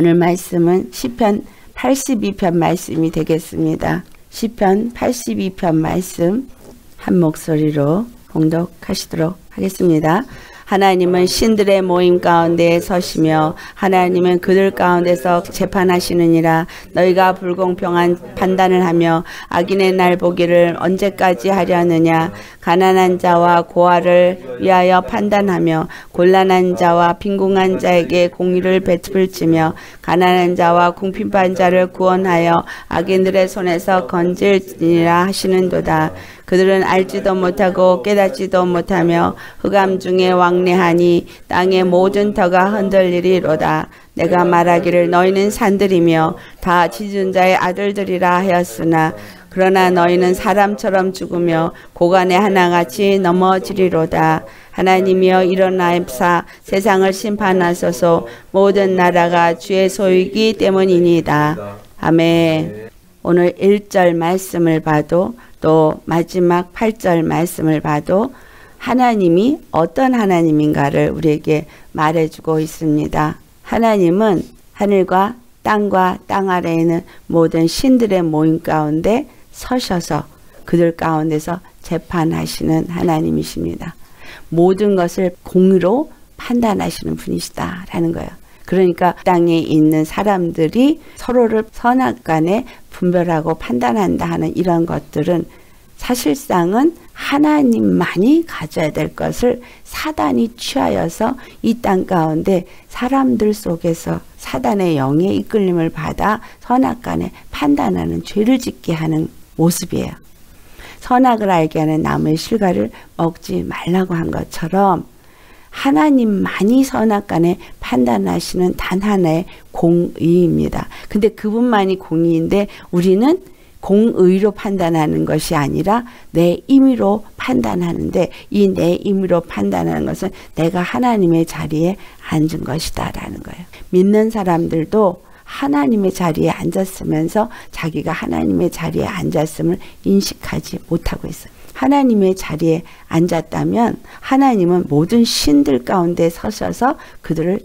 오늘 말씀은 시편 82편 말씀이 되겠습니다. 시편 82편 말씀 한 목소리로 봉독하시도록 하겠습니다. 하나님은 신들의 모임 가운데에 서시며 하나님은 그들 가운데서 재판하시느니라. 너희가 불공평한 판단을 하며 악인의 날 보기를 언제까지 하려느냐. 가난한 자와 고아를 위하여 판단하며 곤란한 자와 빈궁한 자에게 공의를 베풀지며 가난한 자와 궁핍한 자를 구원하여 악인들의 손에서 건질지니라 하시는도다. 그들은 알지도 못하고 깨닫지도 못하며 흑암 중에 왕래하니 땅의 모든 터가 흔들리리로다. 내가 말하기를 너희는 산들이며 다 지준 자의 아들들이라 하였으나 그러나 너희는 사람처럼 죽으며 고간에 하나같이 넘어지리로다. 하나님이여 일어나사 세상을 심판하소서. 모든 나라가 주의 소유이기 때문이니이다. 아멘. 오늘 1절 말씀을 봐도 또 마지막 8절 말씀을 봐도 하나님이 어떤 하나님인가를 우리에게 말해주고 있습니다. 하나님은 하늘과 땅과 땅 아래에 있는 모든 신들의 모임 가운데 서셔서 그들 가운데서 재판하시는 하나님이십니다. 모든 것을 공의로 판단하시는 분이시다라는 거예요. 그러니까 땅에 있는 사람들이 서로를 선악 간에 분별하고 판단한다 하는 이런 것들은 사실상은 하나님만이 가져야 될 것을 사단이 취하여서 이 땅 가운데 사람들 속에서 사단의 영의 이끌림을 받아 선악간에 판단하는 죄를 짓게 하는 모습이에요. 선악을 알게 하는 나무의 실과를 먹지 말라고 한 것처럼 하나님만이 선악간에 판단하시는 단 하나의 공의입니다. 근데 그분만이 공의인데 우리는 공의로 판단하는 것이 아니라 내 임의로 판단하는데 이 내 임의로 판단하는 것은 내가 하나님의 자리에 앉은 것이다 라는 거예요. 믿는 사람들도 하나님의 자리에 앉았으면서 자기가 하나님의 자리에 앉았음을 인식하지 못하고 있어요. 하나님의 자리에 앉았다면 하나님은 모든 신들 가운데 서셔서 그들을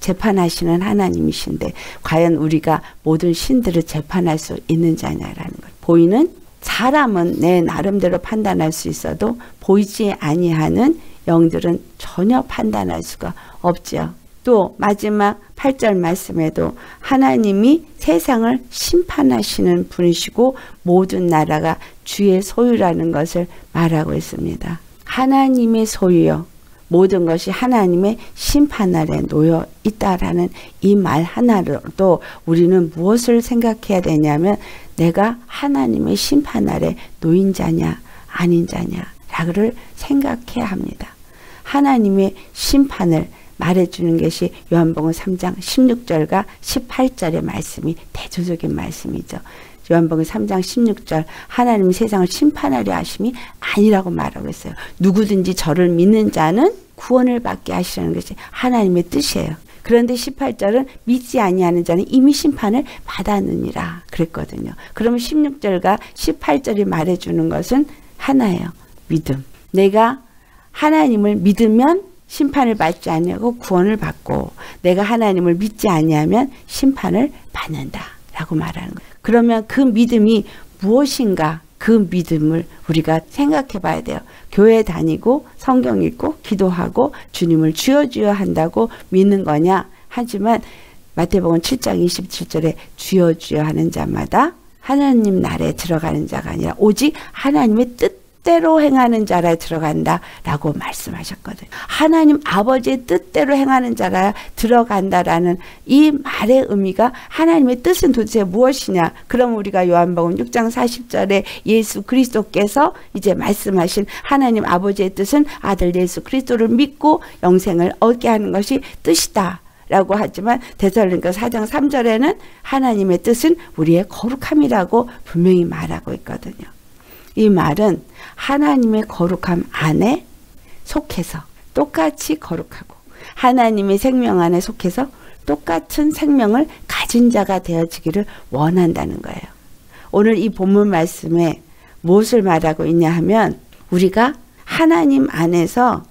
재판하시는 하나님이신데 과연 우리가 모든 신들을 재판할 수 있는 자냐라는 것. 보이는 사람은 내 나름대로 판단할 수 있어도 보이지 아니하는 영들은 전혀 판단할 수가 없죠. 또 마지막 8절 말씀에도 하나님이 세상을 심판하시는 분이시고 모든 나라가 주의 소유라는 것을 말하고 있습니다. 하나님의 소유요. 모든 것이 하나님의 심판 아래 놓여 있다라는 이 말 하나로도 우리는 무엇을 생각해야 되냐면 내가 하나님의 심판 아래 놓인 자냐 아닌 자냐를 생각해야 합니다. 하나님의 심판을 말해주는 것이 요한복음 3장 16절과 18절의 말씀이 대조적인 말씀이죠. 요한복음 3장 16절 하나님이 세상을 심판하려 하심이 아니라고 말하고 있어요. 누구든지 저를 믿는 자는 구원을 받게 하시라는 것이 하나님의 뜻이에요. 그런데 18절은 믿지 아니하는 자는 이미 심판을 받았느니라 그랬거든요. 그러면 16절과 18절이 말해주는 것은 하나예요. 믿음. 내가 하나님을 믿으면 심판을 받지 아니하고 구원을 받고 내가 하나님을 믿지 아니하면 심판을 받는다라고 말하는 거예요. 그러면 그 믿음이 무엇인가? 그 믿음을 우리가 생각해 봐야 돼요. 교회 다니고 성경 읽고 기도하고 주님을 주여 한다고 믿는 거냐? 하지만 마태복음 7장 27절에 주여 하는 자마다 하나님 나라에 들어가는 자가 아니라 오직 하나님의 뜻대로 행하는 자라 들어간다라고 말씀하셨거든요. 하나님 아버지의 뜻대로 행하는 자라 들어간다라는 이 말의 의미가 하나님의 뜻은 도대체 무엇이냐? 그럼 우리가 요한복음 6장 40절에 예수 그리스도께서 이제 말씀하신 하나님 아버지의 뜻은 아들 예수 그리스도를 믿고 영생을 얻게 하는 것이 뜻이다 라고 하지만 데살로니가 4장 3절에는 하나님의 뜻은 우리의 거룩함이라고 분명히 말하고 있거든요. 이 말은 하나님의 거룩함 안에 속해서 똑같이 거룩하고 하나님의 생명 안에 속해서 똑같은 생명을 가진 자가 되어지기를 원한다는 거예요. 오늘 이 본문 말씀에 무엇을 말하고 있냐 하면 우리가 하나님 안에서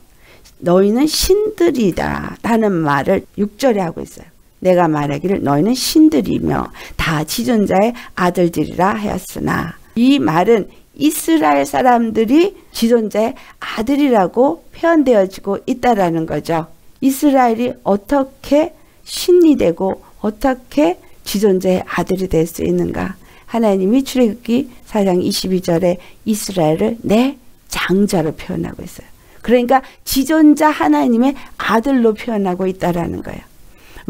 너희는 신들이다 라는 말을 6절에 하고 있어요. 내가 말하기를 너희는 신들이며 다 지존자의 아들들이라 하였으나, 이 말은 이스라엘 사람들이 지존자의 아들이라고 표현되어지고 있다라는 거죠. 이스라엘이 어떻게 신이 되고 어떻게 지존자의 아들이 될 수 있는가. 하나님이 출애굽기 4장 22절에 이스라엘을 내 장자로 표현하고 있어요. 그러니까 지존자 하나님의 아들로 표현하고 있다라는 거예요.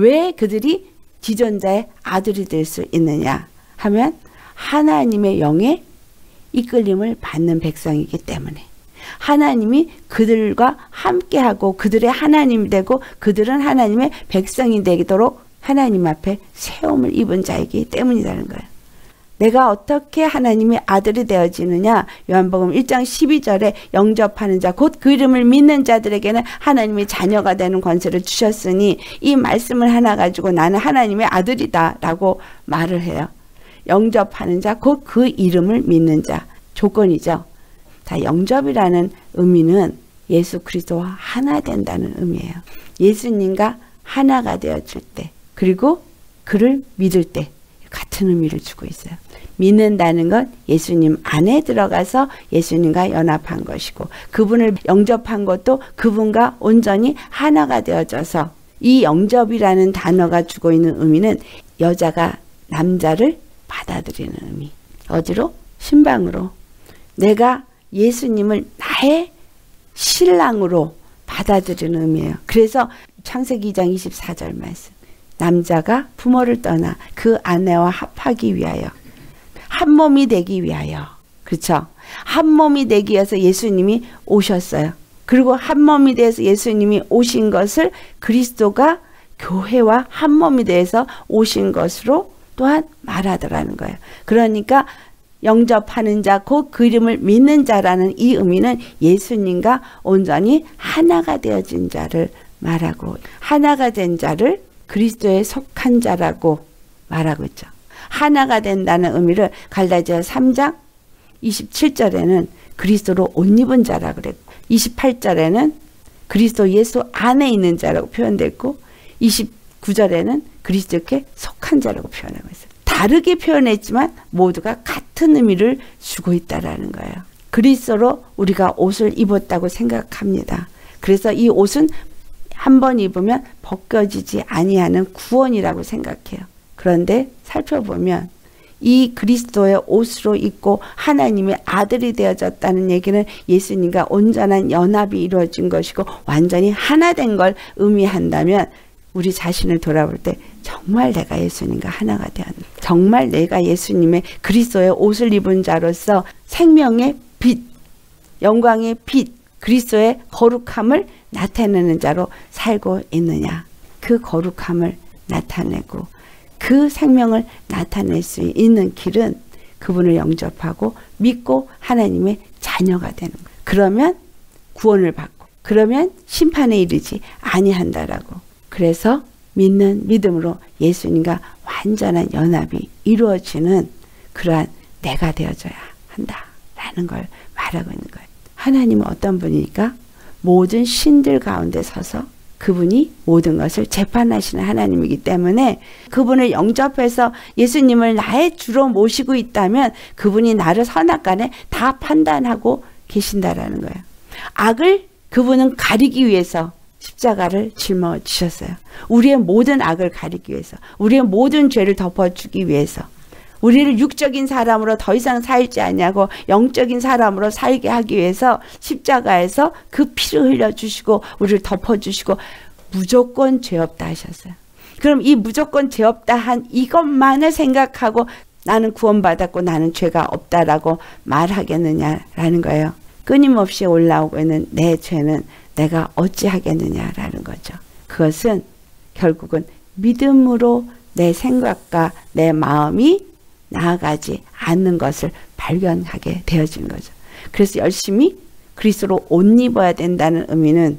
왜 그들이 지존자의 아들이 될 수 있느냐 하면 하나님의 영에 이끌림을 받는 백성이기 때문에, 하나님이 그들과 함께하고 그들의 하나님이 되고 그들은 하나님의 백성이 되도록 하나님 앞에 세움을 입은 자이기 때문이라는 거예요. 내가 어떻게 하나님의 아들이 되어지느냐. 요한복음 1장 12절에 영접하는 자 곧 그 이름을 믿는 자들에게는 하나님의 자녀가 되는 권세를 주셨으니 이 말씀을 하나 가지고 나는 하나님의 아들이다 라고 말을 해요. 영접하는 자 곧 그 이름을 믿는 자, 조건이죠. 다 영접이라는 의미는 예수 그리스도와 하나 된다는 의미예요. 예수님과 하나가 되어줄 때, 그리고 그를 믿을 때 같은 의미를 주고 있어요. 믿는다는 건 예수님 안에 들어가서 예수님과 연합한 것이고, 그분을 영접한 것도 그분과 온전히 하나가 되어져서, 이 영접이라는 단어가 주고 있는 의미는 여자가 남자를 받아들이는 의미. 어디로? 신방으로. 내가 예수님을 나의 신랑으로 받아들이는 의미예요. 그래서 창세기 2장 24절 말씀, 남자가 부모를 떠나 그 아내와 합하기 위하여, 한 몸이 되기 위하여. 그렇죠? 한 몸이 되기 위해서 예수님이 오셨어요. 그리고 한 몸이 돼서 예수님이 오신 것을 그리스도가 교회와 한 몸이 돼서 오신 것으로 또한 말하더라는 거예요. 그러니까 영접하는 자 곧 그 이름을 믿는 자라는 이 의미는 예수님과 온전히 하나가 되어진 자를 말하고, 하나가 된 자를 그리스도에 속한 자라고 말하고 있죠. 하나가 된다는 의미를 갈라디아 3장 27절에는 그리스도로 옷 입은 자라 그랬고, 28절에는 그리스도 예수 안에 있는 자라고 표현됐고, 29절에는 그리스도께 속한 자라고 표현하고 있어요. 다르게 표현했지만 모두가 같은 의미를 주고 있다라는 거예요. 그리스도로 우리가 옷을 입었다고 생각합니다. 그래서 이 옷은 한번 입으면 벗겨지지 아니하는 구원이라고 생각해요. 그런데 살펴보면 이 그리스도의 옷으로 입고 하나님의 아들이 되어졌다는 얘기는 예수님과 온전한 연합이 이루어진 것이고 완전히 하나 된 걸 의미한다면, 우리 자신을 돌아볼 때 정말 내가 예수님과 하나가 되었나, 정말 내가 예수님의 그리스도의 옷을 입은 자로서 생명의 빛, 영광의 빛, 그리스도의 거룩함을 나타내는 자로 살고 있느냐. 그 거룩함을 나타내고 그 생명을 나타낼 수 있는 길은 그분을 영접하고 믿고 하나님의 자녀가 되는 거예요. 그러면 구원을 받고, 그러면 심판에 이르지 아니한다라고. 그래서 믿는 믿음으로 예수님과 완전한 연합이 이루어지는 그러한 내가 되어져야 한다라는 걸 말하고 있는 거예요. 하나님은 어떤 분이니까? 모든 신들 가운데 서서 그분이 모든 것을 재판하시는 하나님이기 때문에, 그분을 영접해서 예수님을 나의 주로 모시고 있다면 그분이 나를 선악간에 다 판단하고 계신다라는 거예요. 악을 그분은 가리기 위해서 십자가를 짊어지셨어요. 우리의 모든 악을 가리기 위해서, 우리의 모든 죄를 덮어주기 위해서, 우리를 육적인 사람으로 더 이상 살지 않냐고 영적인 사람으로 살게 하기 위해서 십자가에서 그 피를 흘려주시고 우리를 덮어주시고 무조건 죄 없다 하셨어요. 그럼 이 무조건 죄 없다 한 이것만을 생각하고 나는 구원받았고 나는 죄가 없다라고 말하겠느냐라는 거예요. 끊임없이 올라오고 있는 내 죄는 내가 어찌하겠느냐라는 거죠. 그것은 결국은 믿음으로 내 생각과 내 마음이 나아가지 않는 것을 발견하게 되어지는 거죠. 그래서 열심히 그리스도로 옷 입어야 된다는 의미는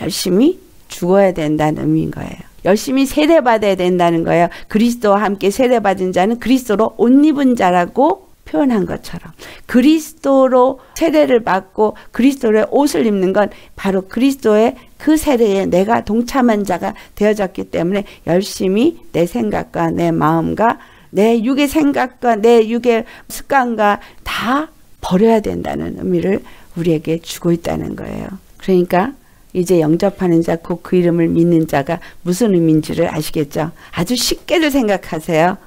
열심히 죽어야 된다는 의미인 거예요. 열심히 세례받아야 된다는 거예요. 그리스도와 함께 세례받은 자는 그리스도로 옷 입은 자라고 표현한 것처럼 그리스도로 세례를 받고 그리스도의 옷을 입는 건 바로 그리스도의 그 세례에 내가 동참한 자가 되어졌기 때문에 열심히 내 생각과 내 마음과 내 육의 생각과 내 육의 습관과 다 버려야 된다는 의미를 우리에게 주고 있다는 거예요. 그러니까 이제 영접하는 자 곧 그 이름을 믿는 자가 무슨 의미인지를 아시겠죠? 아주 쉽게들 생각하세요.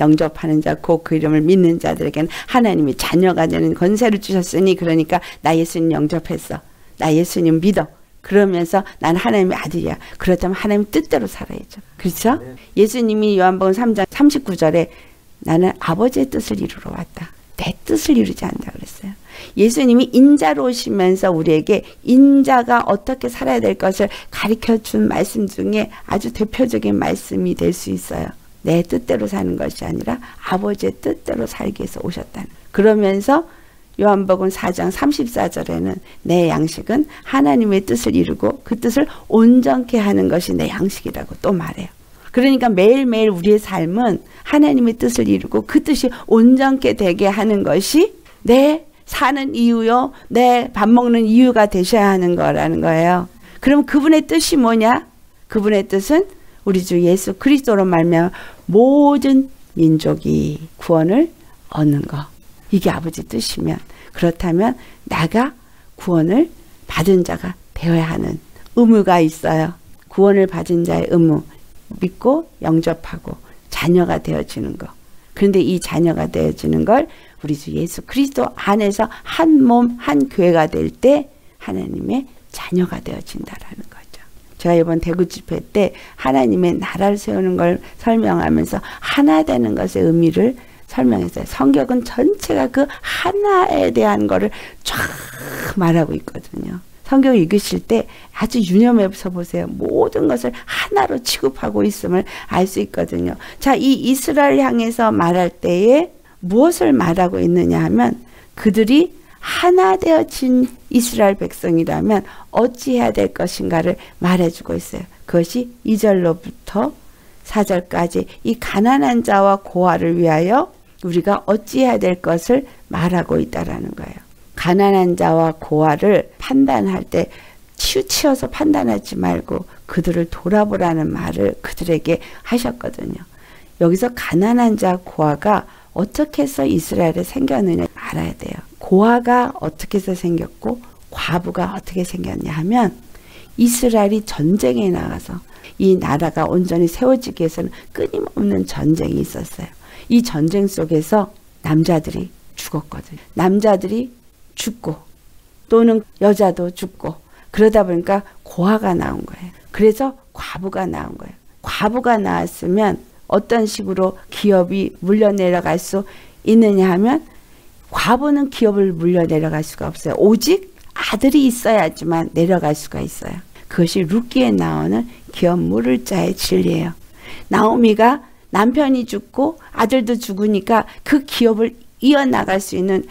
영접하는 자 곧 그 이름을 믿는 자들에게는 하나님이 자녀가 되는 권세를 주셨으니, 그러니까 나 예수님 영접했어. 나 예수님 믿어. 그러면서 난 하나님의 아들이야. 그렇다면 하나님 뜻대로 살아야죠. 그렇죠? 네. 예수님이 요한복음 3장 39절에 나는 아버지의 뜻을 이루러 왔다. 내 뜻을 이루지 않는다 그랬어요. 예수님이 인자로 오시면서 우리에게 인자가 어떻게 살아야 될 것을 가르쳐준 말씀 중에 아주 대표적인 말씀이 될 수 있어요. 내 뜻대로 사는 것이 아니라 아버지의 뜻대로 살기 위해서 오셨다는. 그러면서 요한복음 4장 34절에는 내 양식은 하나님의 뜻을 이루고 그 뜻을 온전케 하는 것이 내 양식이라고 또 말해요. 그러니까 매일매일 우리의 삶은 하나님의 뜻을 이루고 그 뜻이 온전케 되게 하는 것이 내 사는 이유요, 내 밥 먹는 이유가 되셔야 하는 거라는 거예요. 그럼 그분의 뜻이 뭐냐? 그분의 뜻은 우리 주 예수 그리스도로 말미암아 모든 민족이 구원을 얻는 거. 이게 아버지 뜻이면, 그렇다면 내가 구원을 받은 자가 되어야 하는 의무가 있어요. 구원을 받은 자의 의무, 믿고 영접하고 자녀가 되어지는 거. 그런데 이 자녀가 되어지는 걸 우리 주 예수 그리스도 안에서 한 몸 한 교회가 될 때 하나님의 자녀가 되어진다라는 거죠. 제가 이번 대구 집회 때 하나님의 나라를 세우는 걸 설명하면서 하나 되는 것의 의미를 설명했어요. 성경은 전체가 그 하나에 대한 거를 쫙 말하고 있거든요. 성경을 읽으실 때 아주 유념해서 보세요. 모든 것을 하나로 취급하고 있음을 알 수 있거든요. 자, 이 이스라엘 향해서 말할 때에 무엇을 말하고 있느냐 하면, 그들이 하나 되어진 이스라엘 백성이라면 어찌해야 될 것인가를 말해주고 있어요. 그것이 2절로부터 4절까지 이 가난한 자와 고아를 위하여 우리가 어찌해야 될 것을 말하고 있다라는 거예요. 가난한 자와 고아를 판단할 때 치우치어서 판단하지 말고 그들을 돌아보라는 말을 그들에게 하셨거든요. 여기서 가난한 자, 고아가 어떻게 해서 이스라엘에 생겼느냐 알아야 돼요. 고아가 어떻게 해서 생겼고 과부가 어떻게 생겼냐 하면, 이스라엘이 전쟁에 나가서 이 나라가 온전히 세워지기 위해서는 끊임없는 전쟁이 있었어요. 이 전쟁 속에서 남자들이 죽었거든요. 남자들이 죽고 또는 여자도 죽고, 그러다 보니까 고아가 나온 거예요. 그래서 과부가 나온 거예요. 과부가 나왔으면 어떤 식으로 기업이 물려내려갈 수 있느냐 하면, 과부는 기업을 물려내려갈 수가 없어요. 오직 아들이 있어야지만 내려갈 수가 있어요. 그것이 룻기에 나오는 기업 물을 자의 진리예요. 나오미가 남편이 죽고 아들도 죽으니까 그 기업을 이어나갈 수 있는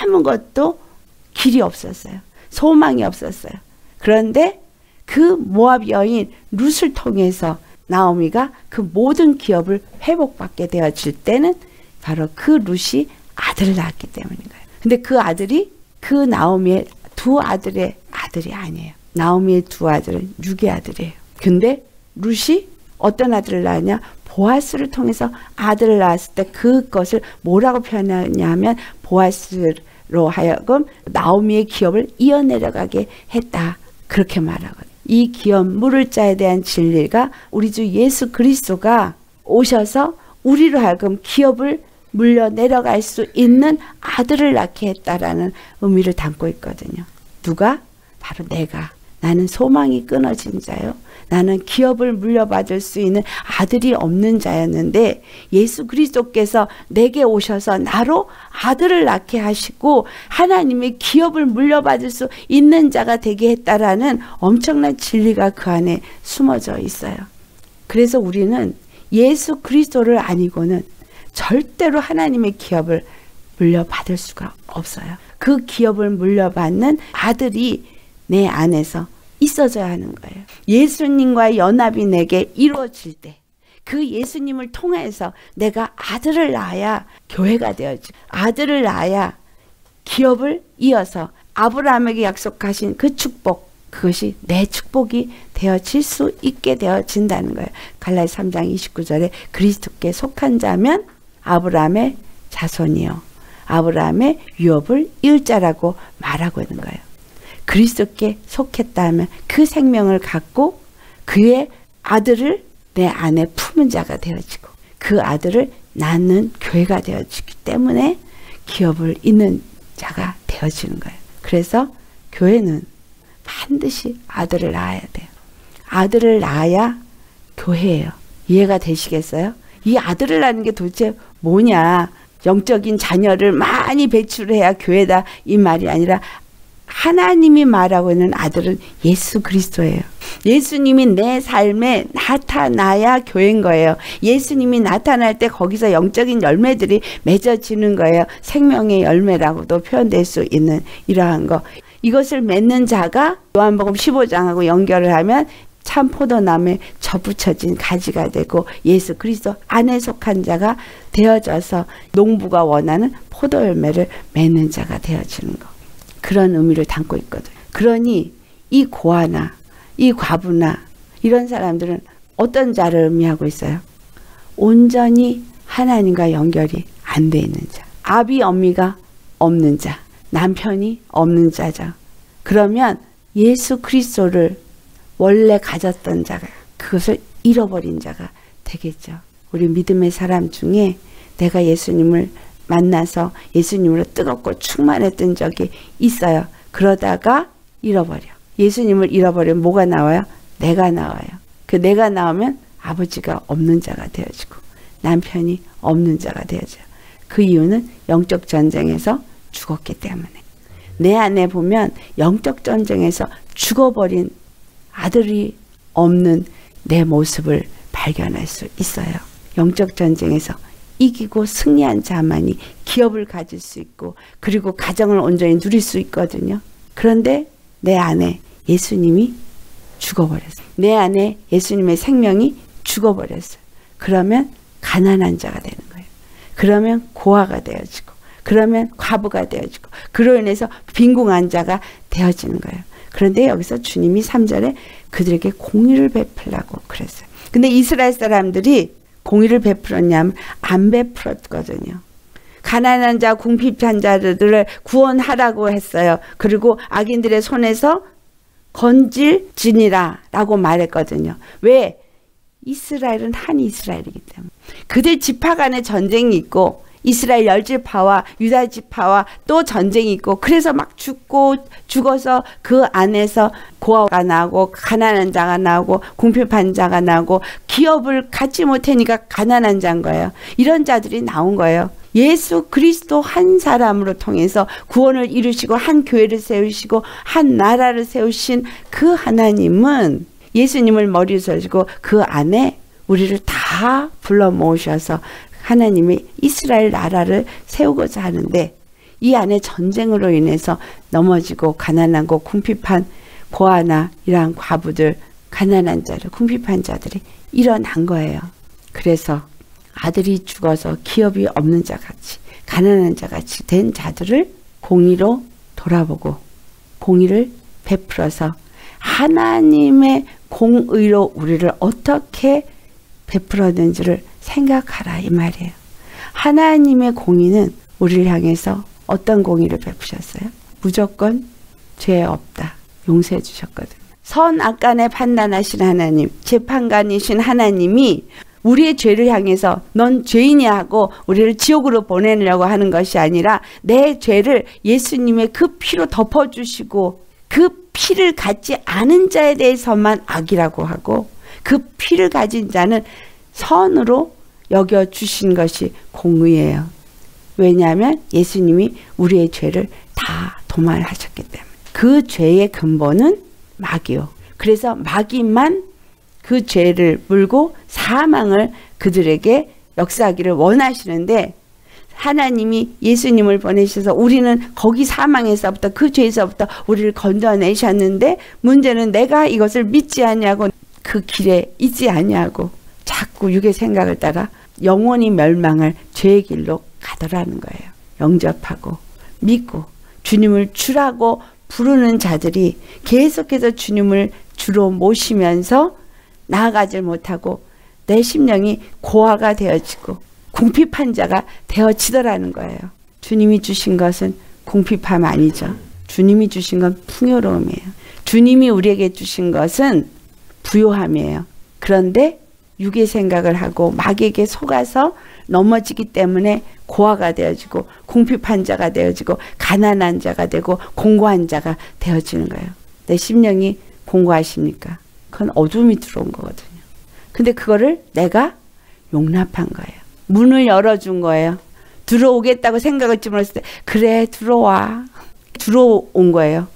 아무것도 길이 없었어요. 소망이 없었어요. 그런데 그 모압 여인 룻을 통해서 나오미가 그 모든 기업을 회복받게 되어질 때는 바로 그 룻이 아들을 낳았기 때문인 거예요. 근데 그 아들이 그 나오미의 두 아들의 아들이 아니에요. 나오미의 두 아들은 육의 아들이에요. 근데 룻이 어떤 아들을 낳았냐? 보아스를 통해서 아들을 낳았을 때 그것을 뭐라고 표현하냐면, 보아스로 하여금 나오미의 기업을 이어내려가게 했다. 그렇게 말하거든요. 이 기업 물을 자에 대한 진리가 우리 주 예수 그리스도가 오셔서 우리로 하여금 기업을 물려 내려갈 수 있는 아들을 낳게 했다라는 의미를 담고 있거든요. 누가? 바로 내가. 나는 소망이 끊어진 자요, 나는 기업을 물려받을 수 있는 아들이 없는 자였는데 예수 그리스도께서 내게 오셔서 나로 아들을 낳게 하시고 하나님의 기업을 물려받을 수 있는 자가 되게 했다라는 엄청난 진리가 그 안에 숨어져 있어요. 그래서 우리는 예수 그리스도를 아니고는 절대로 하나님의 기업을 물려받을 수가 없어요. 그 기업을 물려받는 아들이 내 안에서 있어져야 하는 거예요. 예수님과의 연합이 내게 이루어질 때, 그 예수님을 통해서 내가 아들을 낳아야 교회가 되어지, 아들을 낳아야 기업을 이어서 아브라함에게 약속하신 그 축복, 그것이 내 축복이 되어질 수 있게 되어진다는 거예요. 갈라디아 3장 29절에 그리스도께 속한 자면 아브라함의 자손이요 아브라함의 유업을 이을 자라고 말하고 있는 거예요. 그리스도께 속했다 하면 그 생명을 갖고 그의 아들을 내 안에 품은 자가 되어지고 그 아들을 낳는 교회가 되어지기 때문에 기업을 잇는 자가 되어지는 거예요. 그래서 교회는 반드시 아들을 낳아야 돼요. 아들을 낳아야 교회예요. 이해가 되시겠어요? 이 아들을 낳는 게 도대체 뭐냐, 영적인 자녀를 많이 배출해야 교회다 이 말이 아니라 하나님이 말하고 있는 아들은 예수 그리스도예요. 예수님이 내 삶에 나타나야 교회인 거예요. 예수님이 나타날 때 거기서 영적인 열매들이 맺어지는 거예요. 생명의 열매라고도 표현될 수 있는 이러한 거. 이것을 맺는 자가 요한복음 15장하고 연결을 하면 참 포도나무에 접붙여진 가지가 되고 예수 그리스도 안에 속한 자가 되어져서 농부가 원하는 포도 열매를 맺는 자가 되어지는 거. 그런 의미를 담고 있거든. 그러니 이 고아나 이 과부나 이런 사람들은 어떤 자를 의미하고 있어요? 온전히 하나님과 연결이 안 돼 있는 자. 아비 엄미가 없는 자. 남편이 없는 자죠. 그러면 예수 그리스도를 원래 가졌던 자가 그것을 잃어버린 자가 되겠죠. 우리 믿음의 사람 중에 내가 예수님을 만나서 예수님으로 뜨겁고 충만했던 적이 있어요. 그러다가 잃어버려. 예수님을 잃어버리면 뭐가 나와요? 내가 나와요. 그 내가 나오면 아버지가 없는 자가 되어지고 남편이 없는 자가 되어져요. 그 이유는 영적 전쟁에서 죽었기 때문에. 내 안에 보면 영적 전쟁에서 죽어버린 아들이 없는 내 모습을 발견할 수 있어요. 영적 전쟁에서 이기고 승리한 자만이 기업을 가질 수 있고 그리고 가정을 온전히 누릴 수 있거든요. 그런데 내 안에 예수님이 죽어버렸어요. 내 안에 예수님의 생명이 죽어버렸어요. 그러면 가난한 자가 되는 거예요. 그러면 고아가 되어지고 그러면 과부가 되어지고 그로 인해서 빈궁한 자가 되어지는 거예요. 그런데 여기서 주님이 3절에 그들에게 공의를 베풀라고 그랬어요. 근데 이스라엘 사람들이 공의를 베풀었냐 하면 안 베풀었거든요. 가난한 자, 궁핍한 자들을 구원하라고 했어요. 그리고 악인들의 손에서 건질지니라 라고 말했거든요. 왜? 이스라엘은 한 이스라엘이기 때문에. 그들 지파 간에 전쟁이 있고 이스라엘 열지파와 유다지파와 또 전쟁이 있고 그래서 막 죽어서 그 안에서 고아가 나고 가난한 자가 나고 궁핍한 자가 나고 기업을 갖지 못하니까 가난한 자인 거예요. 이런 자들이 나온 거예요. 예수 그리스도 한 사람으로 통해서 구원을 이루시고 한 교회를 세우시고 한 나라를 세우신 그 하나님은 예수님을 머리에 세우시고 그 안에 우리를 다 불러 모으셔서 하나님이 이스라엘 나라를 세우고자 하는데 이 안에 전쟁으로 인해서 넘어지고 가난하고 궁핍한 고아나 이러한 과부들, 가난한 자들, 궁핍한 자들이 일어난 거예요. 그래서 아들이 죽어서 기업이 없는 자같이 가난한 자같이 된 자들을 공의로 돌아보고 공의를 베풀어서 하나님의 공의로 우리를 어떻게 베풀었는지를 생각하라 이 말이에요. 하나님의 공의는 우리를 향해서 어떤 공의를 베푸셨어요? 무조건 죄 없다 용서해 주셨거든요. 선악 간에 판단하신 하나님, 재판관이신 하나님이 우리의 죄를 향해서 넌 죄인이야 하고 우리를 지옥으로 보내려고 하는 것이 아니라 내 죄를 예수님의 그 피로 덮어주시고 그 피를 갖지 않은 자에 대해서만 악이라고 하고 그 피를 가진 자는 선으로 여겨주신 것이 공의예요. 왜냐하면 예수님이 우리의 죄를 다 도말하셨기 때문에. 그 죄의 근본은 마귀요. 그래서 마귀만 그 죄를 물고 사망을 그들에게 역사하기를 원하시는데 하나님이 예수님을 보내셔서 우리는 거기 사망에서부터 그 죄에서부터 우리를 건져내셨는데 문제는 내가 이것을 믿지 않냐고 그 길에 있지 않냐고 자꾸 육의 생각을 따라 영원히 멸망할 죄의 길로 가더라는 거예요. 영접하고 믿고 주님을 주라고 부르는 자들이 계속해서 주님을 주로 모시면서 나아가질 못하고 내 심령이 고아가 되어지고 궁핍한 자가 되어지더라는 거예요. 주님이 주신 것은 궁핍함 아니죠. 주님이 주신 건 풍요로움이에요. 주님이 우리에게 주신 것은 부요함이에요. 그런데 육의 생각을 하고 마귀에게 속아서 넘어지기 때문에 고아가 되어지고 궁핍한 자가 되어지고 가난한 자가 되고 공고한 자가 되어지는 거예요. 내 심령이 공고하십니까? 그건 어둠이 들어온 거거든요. 근데 그거를 내가 용납한 거예요. 문을 열어준 거예요. 들어오겠다고 생각을 집어넣었을 때 그래 들어와. 들어온 거예요.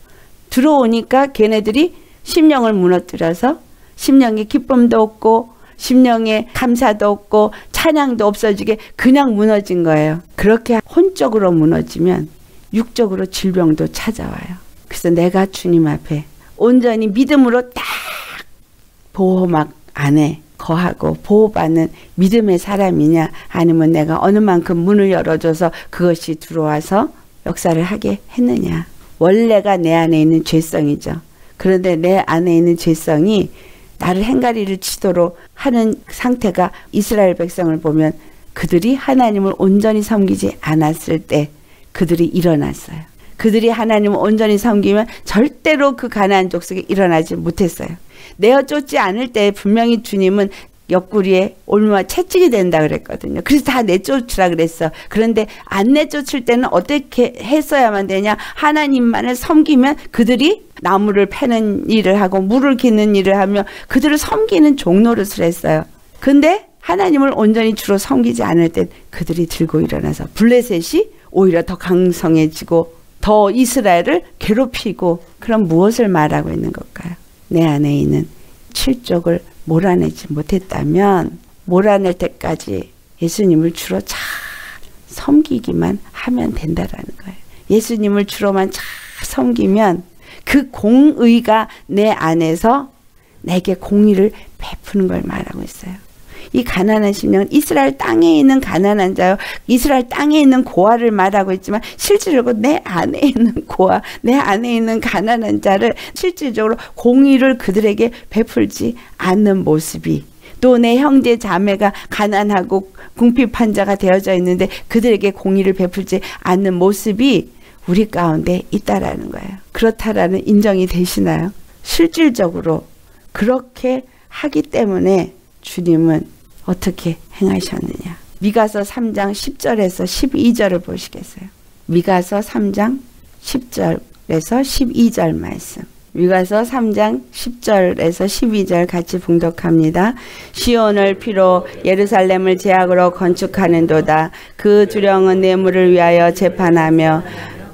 들어오니까 걔네들이 심령을 무너뜨려서 심령의 기쁨도 없고 심령의 감사도 없고 찬양도 없어지게 그냥 무너진 거예요. 그렇게 혼적으로 무너지면 육적으로 질병도 찾아와요. 그래서 내가 주님 앞에 온전히 믿음으로 딱 보호막 안에 거하고 보호받는 믿음의 사람이냐, 아니면 내가 어느 만큼 문을 열어줘서 그것이 들어와서 역사를 하게 했느냐. 원래가 내 안에 있는 죄성이죠. 그런데 내 안에 있는 죄성이 나를 행가리를 치도록 하는 상태가 이스라엘 백성을 보면 그들이 하나님을 온전히 섬기지 않았을 때 그들이 일어났어요. 그들이 하나님을 온전히 섬기면 절대로 그 가나안 족속에 일어나지 못했어요. 내어 쫓지 않을 때 분명히 주님은 옆구리에 올무와 채찍이 된다 그랬거든요. 그래서 다 내쫓으라 그랬어. 그런데 안 내쫓을 때는 어떻게 했어야만 되냐. 하나님만을 섬기면 그들이 나무를 패는 일을 하고 물을 깃는 일을 하며 그들을 섬기는 종노릇을 했어요. 근데 하나님을 온전히 주로 섬기지 않을 땐 그들이 들고 일어나서 블레셋이 오히려 더 강성해지고 더 이스라엘을 괴롭히고. 그럼 무엇을 말하고 있는 걸까요? 내 안에 있는 칠족을 몰아내지 못했다면 몰아낼 때까지 예수님을 주로 잘 섬기기만 하면 된다라는 거예요. 예수님을 주로만 잘 섬기면 그 공의가 내 안에서 내게 공의를 베푸는 걸 말하고 있어요. 이 가난한 심령은 이스라엘 땅에 있는 가난한 자요, 이스라엘 땅에 있는 고아를 말하고 있지만 실질적으로 내 안에 있는 고아, 내 안에 있는 가난한 자를 실질적으로 공의를 그들에게 베풀지 않는 모습이, 또 내 형제 자매가 가난하고 궁핍한 자가 되어져 있는데 그들에게 공의를 베풀지 않는 모습이 우리 가운데 있다라는 거예요. 그렇다라는 인정이 되시나요? 실질적으로 그렇게 하기 때문에 주님은 어떻게 행하셨느냐. 미가서 3장 10절에서 12절을 보시겠어요. 미가서 3장 10절에서 12절 말씀. 미가서 3장 10절에서 12절 같이 봉독합니다. 시온을 피로 예루살렘을 제약으로 건축하는 도다. 그 주령은 뇌물을 위하여 재판하며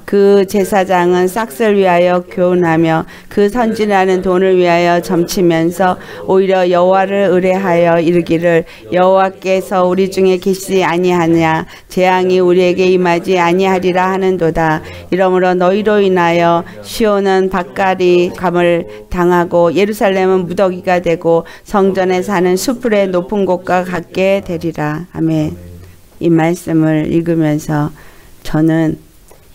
그 제사장은 싹스를 위하여 교훈하며 그 선진하는 돈을 위하여 점치면서 오히려 여호와를 의뢰하여 이르기를 여호와께서 우리 중에 계시지 아니하냐. 재앙이 우리에게 임하지 아니하리라 하는도다. 이러므로 너희로 인하여 시온은 밭갈이 감을 당하고 예루살렘은 무더기가 되고 성전에 사는 수풀의 높은 곳과 같게 되리라. 아멘. 이 말씀을 읽으면서 저는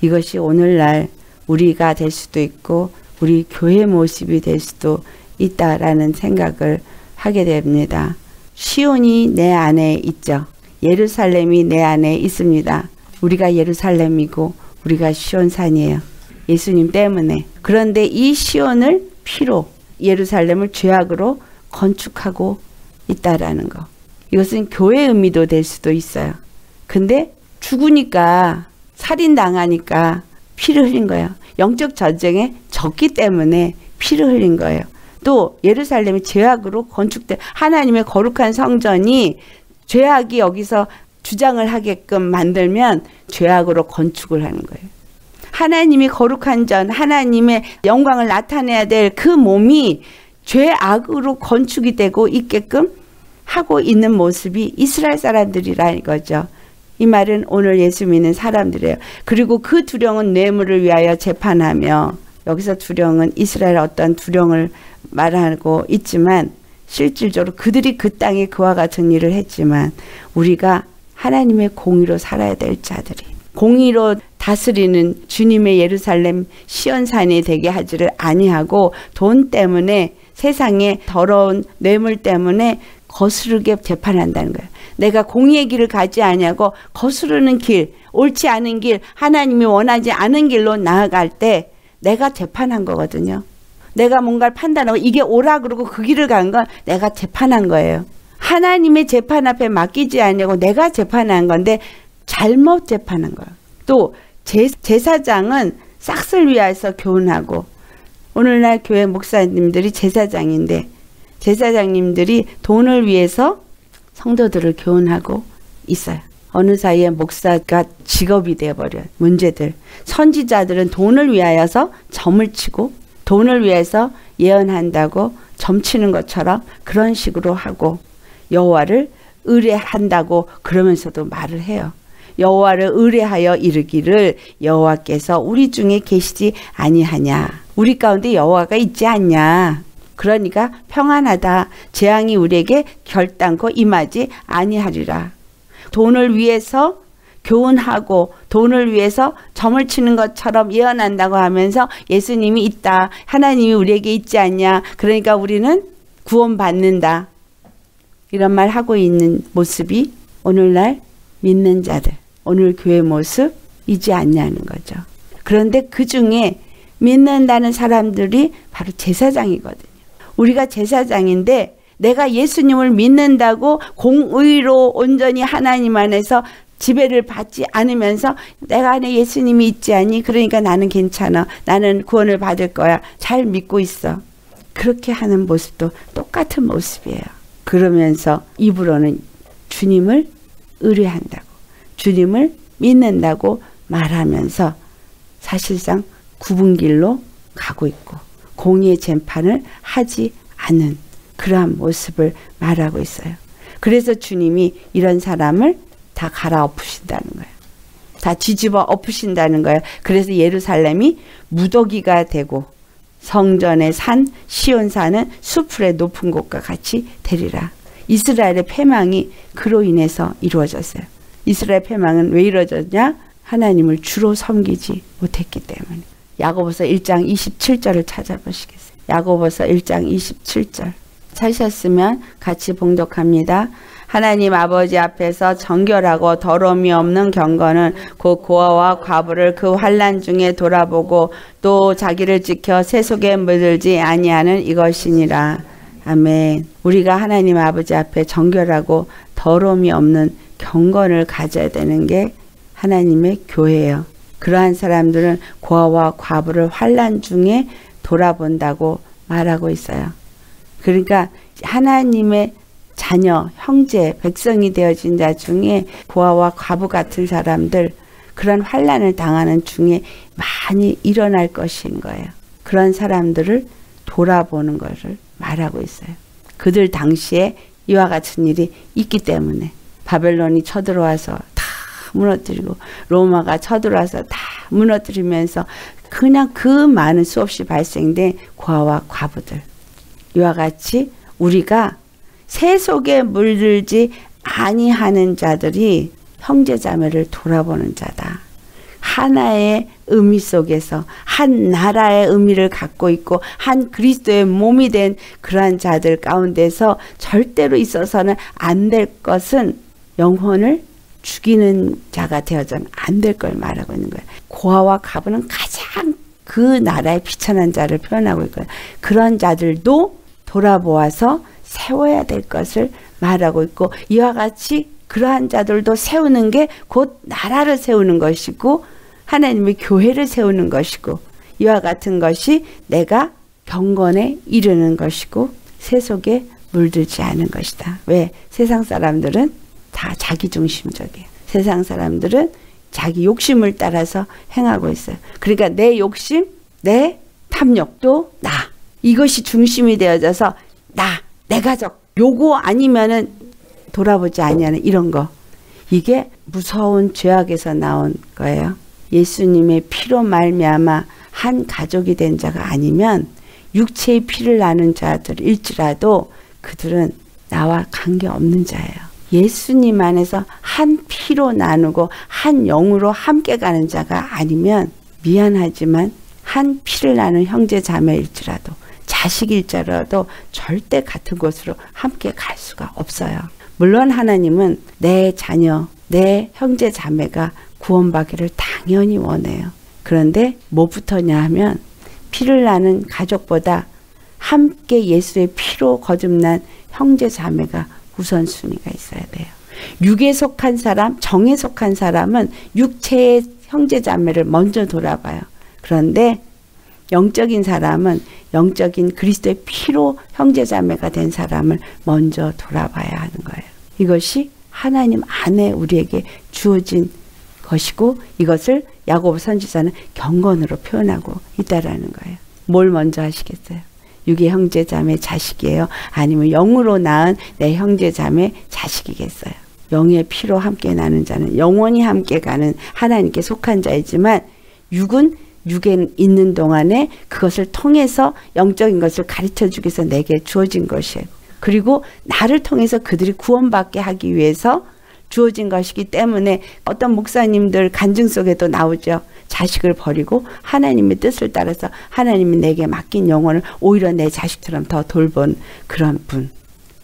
이것이 오늘날 우리가 될 수도 있고 우리 교회 모습이 될 수도 있다라는 생각을 하게 됩니다. 시온이 내 안에 있죠. 예루살렘이 내 안에 있습니다. 우리가 예루살렘이고 우리가 시온산이에요. 예수님 때문에. 그런데 이 시온을 피로 예루살렘을 죄악으로 건축하고 있다라는 거. 이것은 교회의 의미도 될 수도 있어요. 근데 죽으니까 살인당하니까 피를 흘린 거예요. 영적 전쟁에 졌기 때문에 피를 흘린 거예요. 또 예루살렘이 죄악으로 건축된 하나님의 거룩한 성전이 죄악이 여기서 주장을 하게끔 만들면 죄악으로 건축을 하는 거예요. 하나님이 거룩한 전, 하나님의 영광을 나타내야 될 그 몸이 죄악으로 건축이 되고 있게끔 하고 있는 모습이 이스라엘 사람들이라는 거죠. 이 말은 오늘 예수 믿는 사람들이에요. 그리고 그 두령은 뇌물을 위하여 재판하며, 여기서 두령은 이스라엘 어떤 두령을 말하고 있지만 실질적으로 그들이 그 땅에 그와 같은 일을 했지만 우리가 하나님의 공의로 살아야 될 자들이 공의로 다스리는 주님의 예루살렘 시온산이 되게 하지를 아니하고 돈 때문에 세상의 더러운 뇌물 때문에 거스르게 재판한다는 거예요. 내가 공의의 길을 가지 아니하고 거스르는 길, 옳지 않은 길, 하나님이 원하지 않은 길로 나아갈 때 내가 재판한 거거든요. 내가 뭔가를 판단하고 이게 오라 그러고 그 길을 간 건 내가 재판한 거예요. 하나님의 재판 앞에 맡기지 아니하고 내가 재판한 건데 잘못 재판한 거예요. 또 제사장은 싹쓸 위하여서 교훈하고 오늘날 교회 목사님들이 제사장인데 제사장님들이 돈을 위해서 성도들을 교훈하고 있어요. 어느 사이에 목사가 직업이 되어버려요. 문제들. 선지자들은 돈을 위하여서 점을 치고 돈을 위해서 예언한다고 점치는 것처럼 그런 식으로 하고 여호와를 의뢰한다고 그러면서도 말을 해요. 여호와를 의뢰하여 이르기를 여호와께서 우리 중에 계시지 아니하냐. 우리 가운데 여호와가 있지 않냐. 그러니까 평안하다. 재앙이 우리에게 결단코 임하지 아니하리라. 돈을 위해서 교훈하고 돈을 위해서 점을 치는 것처럼 예언한다고 하면서 예수님이 있다. 하나님이 우리에게 있지 않냐. 그러니까 우리는 구원받는다. 이런 말 하고 있는 모습이 오늘날 믿는 자들, 오늘 교회 모습이지 않냐는 거죠. 그런데 그 중에 믿는다는 사람들이 바로 제사장이거든요. 우리가 제사장인데 내가 예수님을 믿는다고 공의로 온전히 하나님 안에서 지배를 받지 않으면서 내가 안에 예수님이 있지 않니? 그러니까 나는 괜찮아. 나는 구원을 받을 거야. 잘 믿고 있어. 그렇게 하는 모습도 똑같은 모습이에요. 그러면서 입으로는 주님을 의뢰한다고 주님을 믿는다고 말하면서 사실상 굽은 길로 가고 있고 공의의 재판을 하지 않은 그러한 모습을 말하고 있어요. 그래서 주님이 이런 사람을 다 갈아엎으신다는 거예요. 다 뒤집어 엎으신다는 거예요. 그래서 예루살렘이 무더기가 되고 성전의 산 시온산은 수풀의 높은 곳과 같이 되리라. 이스라엘의 패망이 그로 인해서 이루어졌어요. 이스라엘 패망은 왜 이루어졌냐? 하나님을 주로 섬기지 못했기 때문에. 야고보서 1장 27절을 찾아보시겠어요. 야고보서 1장 27절. 찾으셨으면 같이 봉독합니다. 하나님 아버지 앞에서 정결하고 더러움이 없는 경건은 곧 고아와 과부를 그 환난 중에 돌아보고 또 자기를 지켜 세속에 물들지 아니하는 이것이니라. 아멘. 우리가 하나님 아버지 앞에 정결하고 더러움이 없는 경건을 가져야 되는 게 하나님의 교회예요. 그러한 사람들은 고아와 과부를 환난 중에 돌아본다고 말하고 있어요. 그러니까 하나님의 자녀, 형제, 백성이 되어진 자 중에 고아와 과부 같은 사람들 그런 환난을 당하는 중에 많이 일어날 것인 거예요. 그런 사람들을 돌아보는 것을 말하고 있어요. 그들 당시에 이와 같은 일이 있기 때문에 바벨론이 쳐들어와서 다 무너뜨리고 로마가 쳐들어와서 다 무너뜨리면서 그냥 그 많은 수없이 발생된 고아와 과부들. 이와 같이 우리가 세속에 물들지 아니하는 자들이 형제자매를 돌아보는 자다. 하나의 의미 속에서 한 나라의 의미를 갖고 있고 한 그리스도의 몸이 된 그러한 자들 가운데서 절대로 있어서는 안 될 것은 영혼을 죽이는 자가 되어서는 안 될 걸 말하고 있는 거예요. 고아와 과부는 가장 그 나라의 비천한 자를 표현하고 있고요. 그런 자들도 돌아보아서 세워야 될 것을 말하고 있고 이와 같이 그러한 자들도 세우는 게 곧 나라를 세우는 것이고 하나님의 교회를 세우는 것이고 이와 같은 것이 내가 경건에 이르는 것이고 세속에 물들지 않은 것이다. 왜? 세상 사람들은 다 자기중심적이에요. 세상 사람들은 자기 욕심을 따라서 행하고 있어요. 그러니까 내 욕심, 내 탐욕도 나. 이것이 중심이 되어져서 나, 내 가족, 요거 아니면은 돌아보지 아니하는 이런 거. 이게 무서운 죄악에서 나온 거예요. 예수님의 피로 말미암아 한 가족이 된 자가 아니면 육체의 피를 나는 자들일지라도 그들은 나와 관계없는 자예요. 예수님 안에서 한 피로 나누고 한 영으로 함께 가는 자가 아니면, 미안하지만 한 피를 나눈 형제 자매일지라도 자식일지라도 절대 같은 곳으로 함께 갈 수가 없어요. 물론 하나님은 내 자녀, 내 형제 자매가 구원받기를 당연히 원해요. 그런데 뭐부터냐 하면, 피를 나눈 가족보다 함께 예수의 피로 거듭난 형제 자매가 우선순위가 있어야 돼요. 육에 속한 사람, 정에 속한 사람은 육체의 형제 자매를 먼저 돌아봐요. 그런데 영적인 사람은 영적인 그리스도의 피로 형제 자매가 된 사람을 먼저 돌아봐야 하는 거예요. 이것이 하나님 안에 우리에게 주어진 것이고, 이것을 야고보 선지자는 경건으로 표현하고 있다라는 거예요. 뭘 먼저 하시겠어요? 육의 형제 자매 자식이에요? 아니면 영으로 낳은 내 형제 자매 자식이겠어요? 영의 피로 함께 나는 자는 영원히 함께 가는 하나님께 속한 자이지만, 육은 육에 있는 동안에 그것을 통해서 영적인 것을 가르쳐주기 위해서 내게 주어진 것이에요. 그리고 나를 통해서 그들이 구원받게 하기 위해서 주어진 것이기 때문에, 어떤 목사님들 간증 속에도 나오죠. 자식을 버리고 하나님의 뜻을 따라서 하나님이 내게 맡긴 영혼을 오히려 내 자식처럼 더 돌본 그런 분.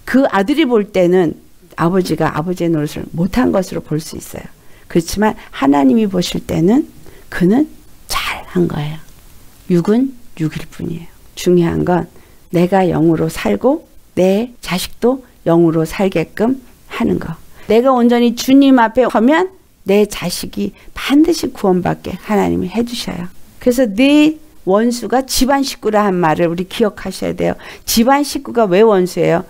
그 아들이 볼 때는 아버지가 아버지의 노릇을 못한 것으로 볼 수 있어요. 그렇지만 하나님이 보실 때는 그는 잘한 거예요. 육은 육일 뿐이에요. 중요한 건 내가 영으로 살고 내 자식도 영으로 살게끔 하는 거. 내가 온전히 주님 앞에 서면 내 자식이 반드시 구원받게 하나님이 해주셔요. 그래서 네 원수가 집안 식구라 한 말을 우리 기억하셔야 돼요. 집안 식구가 왜 원수예요?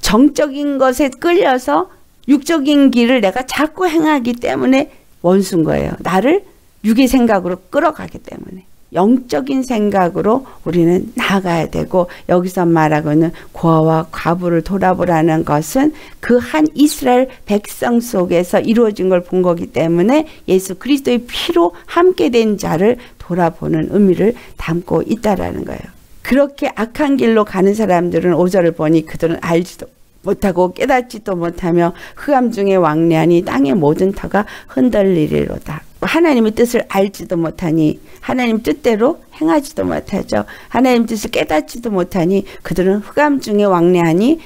정적인 것에 끌려서 육적인 길을 내가 자꾸 행하기 때문에 원수인 거예요. 나를 육의 생각으로 끌어가기 때문에. 영적인 생각으로 우리는 나아가야 되고, 여기서 말하고 있는 고아와 과부를 돌아보라는 것은 그 한 이스라엘 백성 속에서 이루어진 걸 본 거기 때문에 예수 그리스도의 피로 함께 된 자를 돌아보는 의미를 담고 있다라는 거예요. 그렇게 악한 길로 가는 사람들은 5절을 보니 그들은 알지도 못하고 깨닫지도 못하며 흑암 중에 왕래하니 땅의 모든 터가 흔들리리로다. 하나님의 뜻을 알지도 못하니 하나님 뜻대로 행하지도 못하죠. 하나님 뜻을 깨닫지도 못하니 그들은 흑암 중에 왕래하니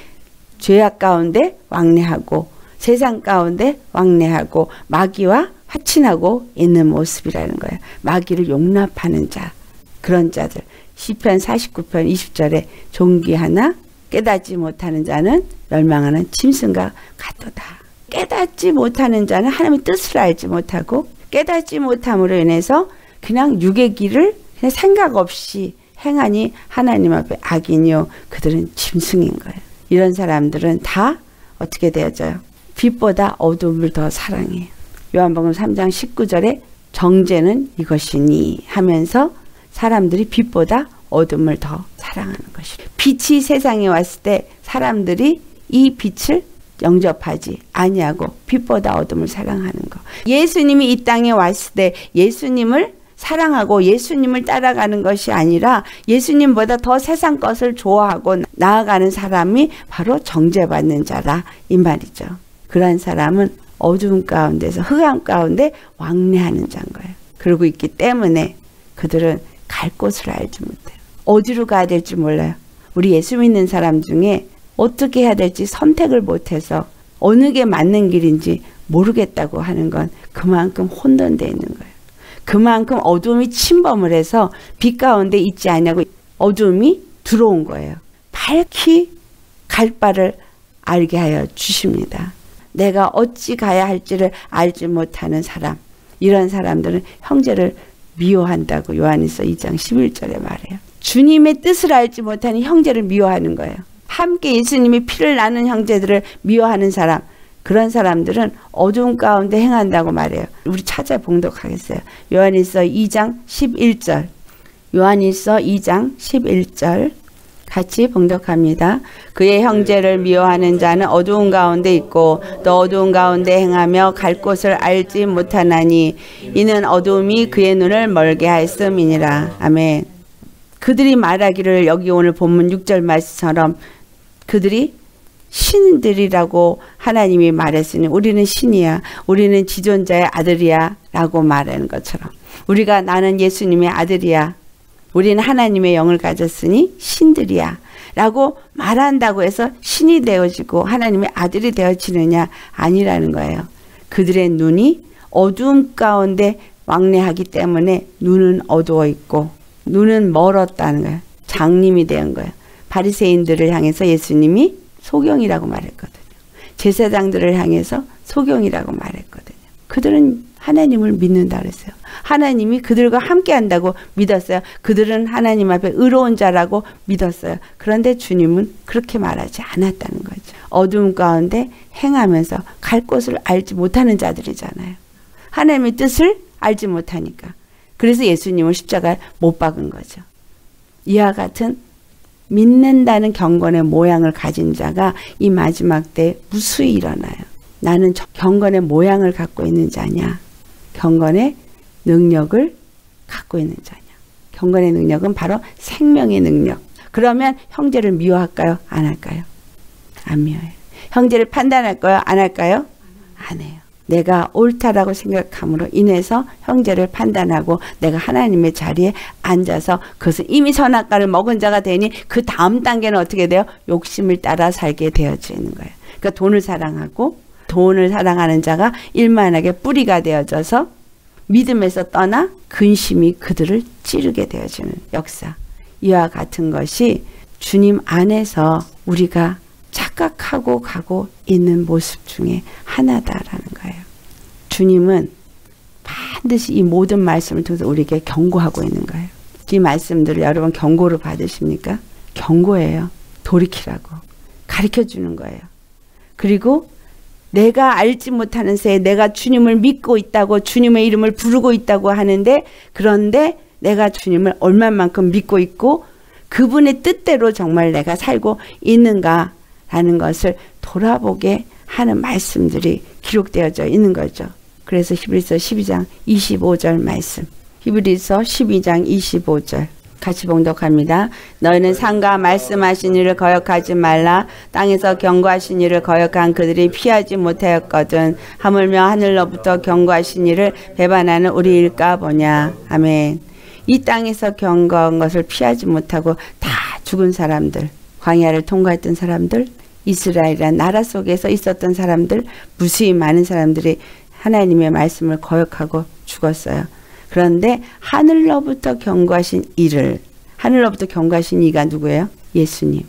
죄악 가운데 왕래하고 세상 가운데 왕래하고 마귀와 화친하고 있는 모습이라는 거예요. 마귀를 용납하는 자, 그런 자들. 시편 49편 20절에 존귀하나 깨닫지 못하는 자는 멸망하는 짐승과 같도다. 깨닫지 못하는 자는 하나님의 뜻을 알지 못하고, 깨닫지 못함으로 인해서 그냥 육의 길을 그냥 생각 없이 행하니 하나님 앞에 악이니요 그들은 짐승인 거예요. 이런 사람들은 다 어떻게 되어져요? 빛보다 어둠을 더 사랑해요. 요한복음 3장 19절에 정죄는 이것이니 하면서 사람들이 빛보다 어둠을 더 사랑하는 것이에요. 빛이 세상에 왔을 때 사람들이 이 빛을 영접하지 아니하고 빛보다 어둠을 사랑하는 것. 예수님이 이 땅에 왔을 때 예수님을 사랑하고 예수님을 따라가는 것이 아니라 예수님보다 더 세상 것을 좋아하고 나아가는 사람이 바로 정죄받는 자라 이 말이죠. 그러한 사람은 어둠 가운데서 흑암 가운데 왕래하는 자인 거예요. 그러고 있기 때문에 그들은 갈 곳을 알지 못해요. 어디로 가야 될지 몰라요. 우리 예수 믿는 사람 중에 어떻게 해야 될지 선택을 못해서 어느 게 맞는 길인지 모르겠다고 하는 건 그만큼 혼돈되어 있는 거예요. 그만큼 어둠이 침범을 해서 빛 가운데 있지 않냐고 어둠이 들어온 거예요. 밝히 갈 바를 알게 하여 주십니다. 내가 어찌 가야 할지를 알지 못하는 사람, 이런 사람들은 형제를 미워한다고 요한일서 2장 11절에 말해요. 주님의 뜻을 알지 못하는 형제를 미워하는 거예요. 함께 예수님이 피를 나눈 형제들을 미워하는 사람, 그런 사람들은 어둠 가운데 행한다고 말해요. 우리 찾아 봉독하겠어요. 요한일서 2장 11절. 요한일서 2장 11절 같이 봉독합니다. 그의 형제를 미워하는 자는 어두운 가운데 있고 또 어두운 가운데 행하며 갈 곳을 알지 못하나니 이는 어둠이 그의 눈을 멀게 하였음이니라. 아멘. 그들이 말하기를, 여기 오늘 본문 6절 말씀처럼 그들이 신들이라고 하나님이 말했으니 우리는 신이야, 우리는 지존자의 아들이야 라고 말하는 것처럼 우리가 나는 예수님의 아들이야, 우리는 하나님의 영을 가졌으니 신들이야 라고 말한다고 해서 신이 되어지고 하나님의 아들이 되어지느냐? 아니라는 거예요. 그들의 눈이 어두움 가운데 왕래하기 때문에 눈은 어두워 있고 눈은 멀었다는 거예요. 장님이 된 거예요. 바리새인들을 향해서 예수님이 소경이라고 말했거든요. 제사장들을 향해서 소경이라고 말했거든요. 그들은 하나님을 믿는다 그랬어요. 하나님이 그들과 함께 한다고 믿었어요. 그들은 하나님 앞에 의로운 자라고 믿었어요. 그런데 주님은 그렇게 말하지 않았다는 거죠. 어두움 가운데 행하면서 갈 곳을 알지 못하는 자들이잖아요. 하나님의 뜻을 알지 못하니까. 그래서 예수님을 십자가에 못 박은 거죠. 이와 같은 믿는다는 경건의 모양을 가진 자가 이 마지막 때에 무수히 일어나요. 나는 경건의 모양을 갖고 있는 자냐? 경건의 능력을 갖고 있는 자냐? 경건의 능력은 바로 생명의 능력. 그러면 형제를 미워할까요? 안 할까요? 안 미워해요. 형제를 판단할까요? 안 할까요? 안 해요. 내가 옳다라고 생각함으로 인해서 형제를 판단하고 내가 하나님의 자리에 앉아서 그것은 이미 선악과를 먹은 자가 되니 그 다음 단계는 어떻게 돼요? 욕심을 따라 살게 되어지는 거예요. 그러니까 돈을 사랑하고 돈을 사랑하는 자가 일만하게 뿌리가 되어져서 믿음에서 떠나 근심이 그들을 찌르게 되어지는 역사. 이와 같은 것이 주님 안에서 우리가 착각하고 가고 있는 모습 중에 하나다라는 거예요. 주님은 반드시 이 모든 말씀을 통해서 우리에게 경고하고 있는 거예요. 이 말씀들을 여러분 경고로 받으십니까? 경고예요. 돌이키라고. 가르쳐주는 거예요. 그리고 내가 알지 못하는 새에 내가 주님을 믿고 있다고 주님의 이름을 부르고 있다고 하는데, 그런데 내가 주님을 얼마만큼 믿고 있고 그분의 뜻대로 정말 내가 살고 있는가 라는 것을 돌아보게 하는 말씀들이 기록되어져 있는 거죠. 그래서 히브리서 12장 25절 말씀, 히브리서 12장 25절 같이 봉독합니다. 너희는 상가 말씀하신 이를 거역하지 말라. 땅에서 경고하신 이를 거역한 그들이 피하지 못하였거든. 하물며 하늘로부터 경고하신 이를 배반하는 우리일까 보냐. 아멘. 이 땅에서 경고한 것을 피하지 못하고 다 죽은 사람들, 광야를 통과했던 사람들, 이스라엘이란 나라 속에서 있었던 사람들, 무수히 많은 사람들이 하나님의 말씀을 거역하고 죽었어요. 그런데 하늘로부터 경고하신 이를, 하늘로부터 경고하신 이가 누구예요? 예수님.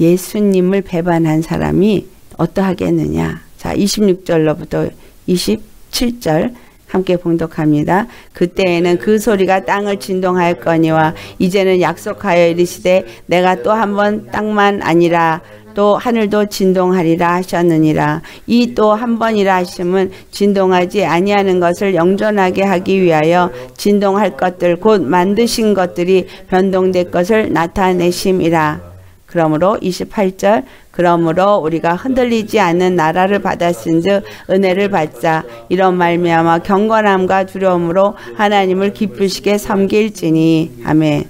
예수님을 배반한 사람이 어떠하겠느냐. 자, 26절로부터 27절 함께 봉독합니다. 그때에는 그 소리가 땅을 진동할 거니와 이제는 약속하여 이르시되 내가 또 한 번 땅만 아니라 또 하늘도 진동하리라 하셨느니라. 이 또 한 번이라 하심은 진동하지 아니하는 것을 영존하게 하기 위하여 진동할 것들 곧 만드신 것들이 변동될 것을 나타내심이라. 그러므로 28절, 그러므로 우리가 흔들리지 않는 나라를 받았은즉 은혜를 받자. 이런 말미암아 경건함과 두려움으로 하나님을 기쁘시게 섬길지니. 아멘.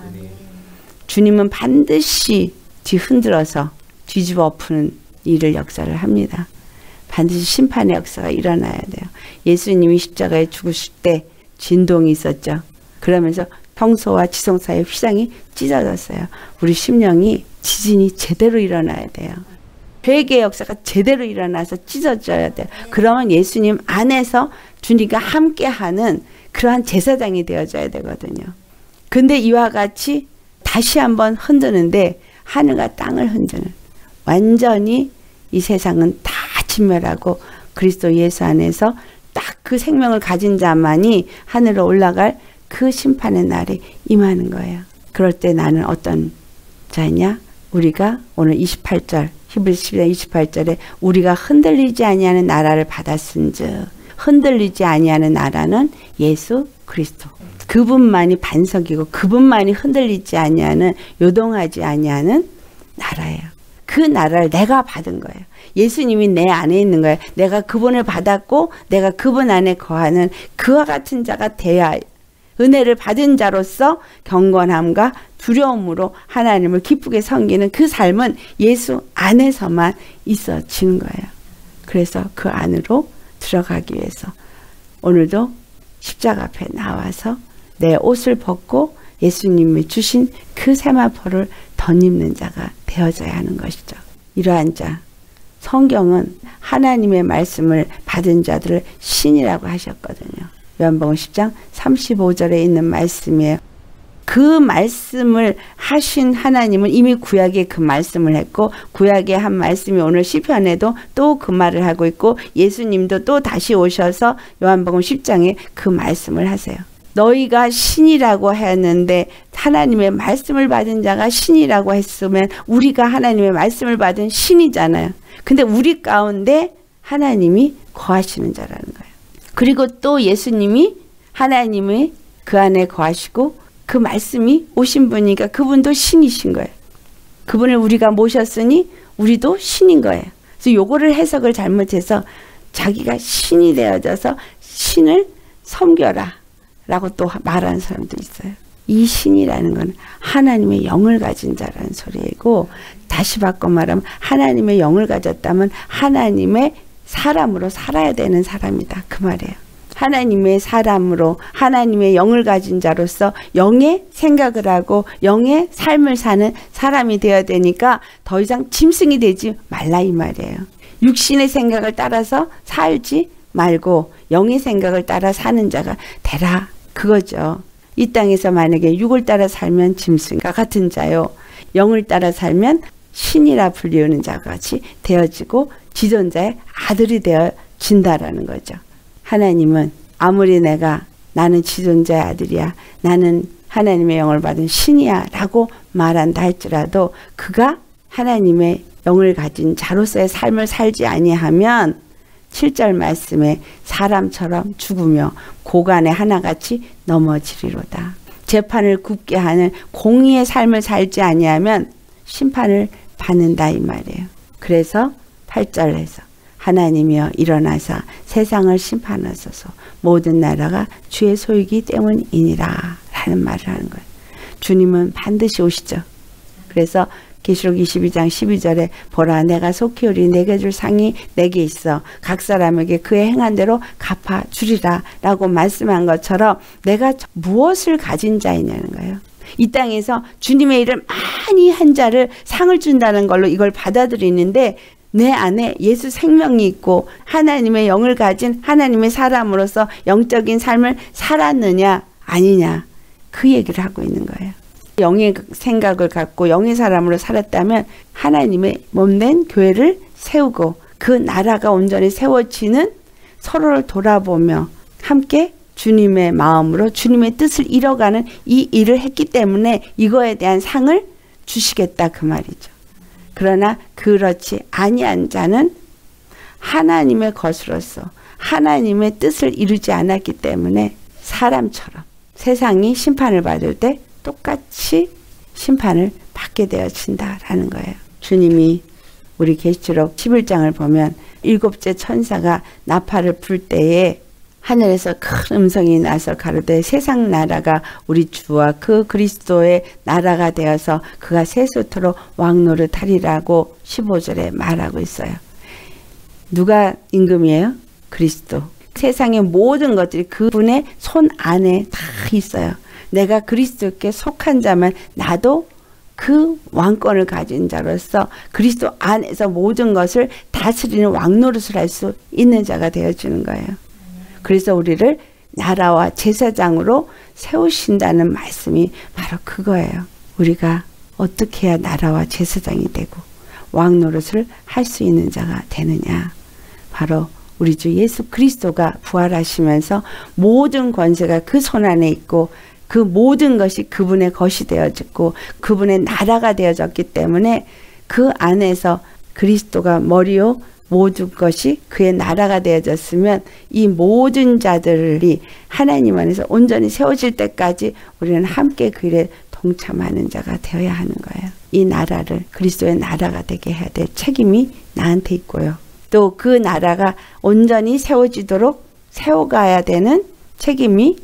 주님은 반드시 뒤흔들어서 뒤집어 엎는 일을 역사를 합니다. 반드시 심판의 역사가 일어나야 돼요. 예수님이 십자가에 죽으실 때 진동이 있었죠. 그러면서 평소와 지성 사이의 휘장이 찢어졌어요. 우리 심령이 지진이 제대로 일어나야 돼요. 회개의 역사가 제대로 일어나서 찢어져야 돼요. 그러면 예수님 안에서 주님과 함께하는 그러한 제사장이 되어져야 되거든요. 근데 이와 같이 다시 한번 흔드는데 하늘과 땅을 흔드는, 완전히 이 세상은 다 진멸하고 그리스도 예수 안에서 딱 그 생명을 가진 자만이 하늘로 올라갈 그 심판의 날이 임하는 거예요. 그럴 때 나는 어떤 자냐? 우리가 오늘 28절, 히브리서 28절에 우리가 흔들리지 아니하는 나라를 받았은즉, 흔들리지 아니하는 나라는 예수 그리스도, 그분만이 반석이고 그분만이 흔들리지 아니하는, 요동하지 아니하는 나라예요. 그 나라를 내가 받은 거예요. 예수님이 내 안에 있는 거예요. 내가 그분을 받았고 내가 그분 안에 거하는 그와 같은 자가 돼야 은혜를 받은 자로서 경건함과 두려움으로 하나님을 기쁘게 섬기는 그 삶은 예수 안에서만 있어지는 거예요. 그래서 그 안으로 들어가기 위해서 오늘도 십자가 앞에 나와서 내 옷을 벗고 예수님이 주신 그 세마포를 덧입는 자가 되어져야 하는 것이죠. 이러한 자, 성경은 하나님의 말씀을 받은 자들을 신이라고 하셨거든요. 요한복음 10장 35절에 있는 말씀이에요. 그 말씀을 하신 하나님은 이미 구약에 그 말씀을 했고, 구약의 한 말씀이 오늘 시편에도 또 그 말을 하고 있고, 예수님도 또 다시 오셔서 요한복음 10장에 그 말씀을 하세요. 너희가 신이라고 했는데 하나님의 말씀을 받은 자가 신이라고 했으면 우리가 하나님의 말씀을 받은 신이잖아요. 근데 우리 가운데 하나님이 거하시는 자라는 거예요. 그리고 또 예수님이 하나님의 그 안에 거하시고 그 말씀이 오신 분이니까 그분도 신이신 거예요. 그분을 우리가 모셨으니 우리도 신인 거예요. 그래서 요거를 해석을 잘못해서 자기가 신이 되어져서 신을 섬겨라 라고 또 말하는 사람도 있어요. 이 신이라는 건 하나님의 영을 가진 자라는 소리이고, 다시 바꿔 말하면 하나님의 영을 가졌다면 하나님의 사람으로 살아야 되는 사람이다, 그 말이에요. 하나님의 사람으로, 하나님의 영을 가진 자로서 영의 생각을 하고 영의 삶을 사는 사람이 되어야 되니까 더 이상 짐승이 되지 말라, 이 말이에요. 육신의 생각을 따라서 살지 말고 영의 생각을 따라 사는 자가 되라, 그거죠. 이 땅에서 만약에 육을 따라 살면 짐승과 같은 자요, 영을 따라 살면 신이라 불리우는 자같이 되어지고 지존자의 아들이 되어진다라는 거죠. 하나님은 아무리 내가 나는 지존자의 아들이야, 나는 하나님의 영을 받은 신이야 라고 말한다 할지라도 그가 하나님의 영을 가진 자로서의 삶을 살지 아니하면 7절 말씀에 사람처럼 죽으며 고간에 하나같이 넘어지리로다. 재판을 굽게 하는 공의의 삶을 살지 아니하면 심판을 받는다, 이 말이에요. 그래서 8절에서 하나님이여 일어나사 세상을 심판하소서, 모든 나라가 주의 소유이기 때문이니라 라는 말을 하는 거예요. 주님은 반드시 오시죠. 그래서 계시록 22장 12절에 보라 내가 속히 오리, 내게 줄 상이 내게 있어 각 사람에게 그의 행한 대로 갚아주리라 라고 말씀한 것처럼 내가 무엇을 가진 자이냐는 거예요. 이 땅에서 주님의 일을 많이 한 자를 상을 준다는 걸로 이걸 받아들이는데, 내 안에 예수 생명이 있고 하나님의 영을 가진 하나님의 사람으로서 영적인 삶을 살았느냐 아니냐, 그 얘기를 하고 있는 거예요. 영의 생각을 갖고 영의 사람으로 살았다면 하나님의 몸된 교회를 세우고 그 나라가 온전히 세워지는, 서로를 돌아보며 함께 주님의 마음으로 주님의 뜻을 이뤄가는 이 일을 했기 때문에 이거에 대한 상을 주시겠다, 그 말이죠. 그러나 그렇지 아니한 자는 하나님의 것으로서 하나님의 뜻을 이루지 않았기 때문에 사람처럼 세상이 심판을 받을 때 똑같이 심판을 받게 되어진다라는 거예요. 주님이 우리 계시록 11장을 보면 일곱째 천사가 나팔을 불 때에 하늘에서 큰 음성이 나서 가로되 세상 나라가 우리 주와 그 그리스도의 나라가 되어서 그가 세수토로 왕노릇하리라고 15절에 말하고 있어요. 누가 임금이에요? 그리스도. 세상의 모든 것들이 그분의 손 안에 다 있어요. 내가 그리스도께 속한 자면 나도 그 왕권을 가진 자로서 그리스도 안에서 모든 것을 다스리는 왕노릇을 할 수 있는 자가 되어지는 거예요. 그래서 우리를 나라와 제사장으로 세우신다는 말씀이 바로 그거예요. 우리가 어떻게 해야 나라와 제사장이 되고 왕노릇을 할 수 있는 자가 되느냐, 바로 우리 주 예수 그리스도가 부활하시면서 모든 권세가 그 손 안에 있고 그 모든 것이 그분의 것이 되어졌고 그분의 나라가 되어졌기 때문에 그 안에서 그리스도가 머리요 모든 것이 그의 나라가 되어졌으면 이 모든 자들이 하나님 안에서 온전히 세워질 때까지 우리는 함께 그 일에 동참하는 자가 되어야 하는 거예요. 이 나라를 그리스도의 나라가 되게 해야 될 책임이 나한테 있고요. 또 그 나라가 온전히 세워지도록 세워가야 되는 책임이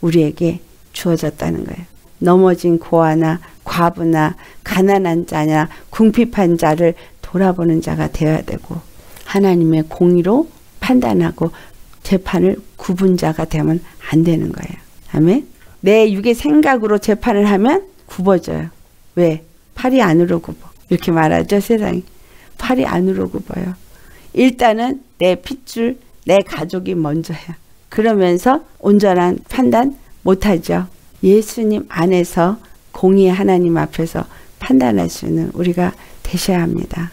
우리에게 주어졌다는 거예요. 넘어진 고아나 과부나 가난한 자나 궁핍한 자를 돌아보는 자가 되어야 되고, 하나님의 공의로 판단하고 재판을 굽은 자가 되면 안 되는 거예요. 아멘. 내 육의 생각으로 재판을 하면 굽어져요. 왜? 팔이 안으로 굽어. 이렇게 말하죠, 세상에. 팔이 안으로 굽어요. 일단은 내 핏줄, 내 가족이 먼저야. 그러면서 온전한 판단 못하죠. 예수님 안에서 공의의 하나님 앞에서 판단할 수 있는 우리가 되셔야 합니다.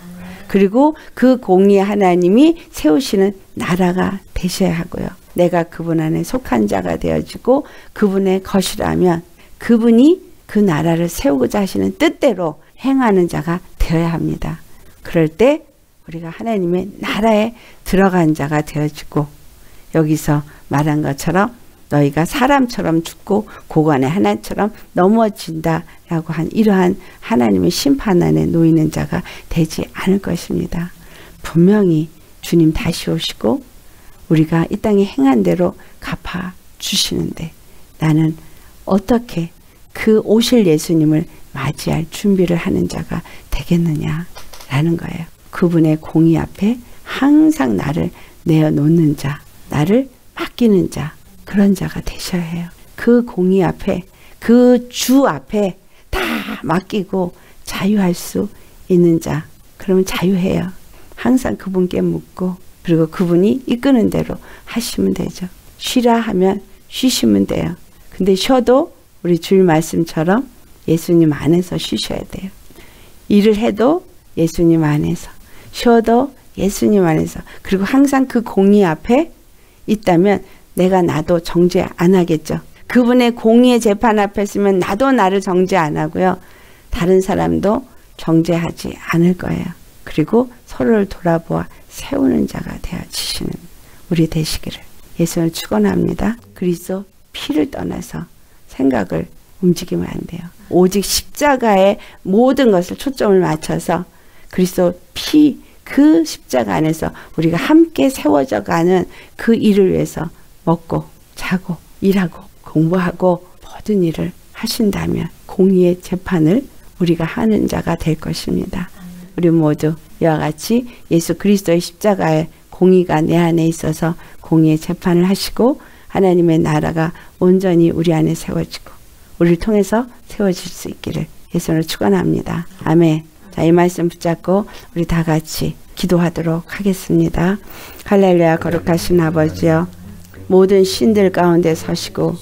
그리고 그 공의의 하나님이 세우시는 나라가 되셔야 하고요. 내가 그분 안에 속한 자가 되어지고 그분의 것이라면 그분이 그 나라를 세우고자 하시는 뜻대로 행하는 자가 되어야 합니다. 그럴 때 우리가 하나님의 나라에 들어간 자가 되어지고, 여기서 말한 것처럼 너희가 사람처럼 죽고 고관의 하나처럼 넘어진다라고 한 이러한 하나님의 심판 안에 놓이는 자가 되지 않을 것입니다. 분명히 주님 다시 오시고 우리가 이 땅에 행한 대로 갚아 주시는데, 나는 어떻게 그 오실 예수님을 맞이할 준비를 하는 자가 되겠느냐라는 거예요. 그분의 공의 앞에 항상 나를 내어놓는 자, 나를 맡기는 자, 그런 자가 되셔야 해요. 그 공의 앞에, 그 주 앞에 다 맡기고 자유할 수 있는 자, 그러면 자유해요. 항상 그분께 묻고, 그리고 그분이 이끄는 대로 하시면 되죠. 쉬라 하면 쉬시면 돼요. 근데 쉬어도 우리 주일 말씀처럼 예수님 안에서 쉬셔야 돼요. 일을 해도 예수님 안에서, 쉬어도 예수님 안에서, 그리고 항상 그 공의 앞에 있다면 내가 나도 정죄 안 하겠죠. 그분의 공의의 재판 앞에 있으면 나도 나를 정죄 안 하고요. 다른 사람도 정죄하지 않을 거예요. 그리고 서로를 돌아보아 세우는 자가 되어지시는 우리 되시기를 예수님을 축원합니다. 그리스도 피를 떠나서 생각을 움직이면 안 돼요. 오직 십자가에 모든 것을 초점을 맞춰서 그리스도 피, 그 십자가 안에서 우리가 함께 세워져 가는 그 일을 위해서 먹고 자고 일하고 공부하고 모든 일을 하신다면 공의의 재판을 우리가 하는 자가 될 것입니다. 우리 모두 이와 같이 예수 그리스도의 십자가의 공의가 내 안에 있어서 공의의 재판을 하시고, 하나님의 나라가 온전히 우리 안에 세워지고 우리를 통해서 세워질 수 있기를 예수님을 축원합니다. 아멘. 자, 이 말씀 붙잡고 우리 다 같이 기도하도록 하겠습니다. 할렐루야. 거룩하신 아버지여, 모든 신들 가운데 서시고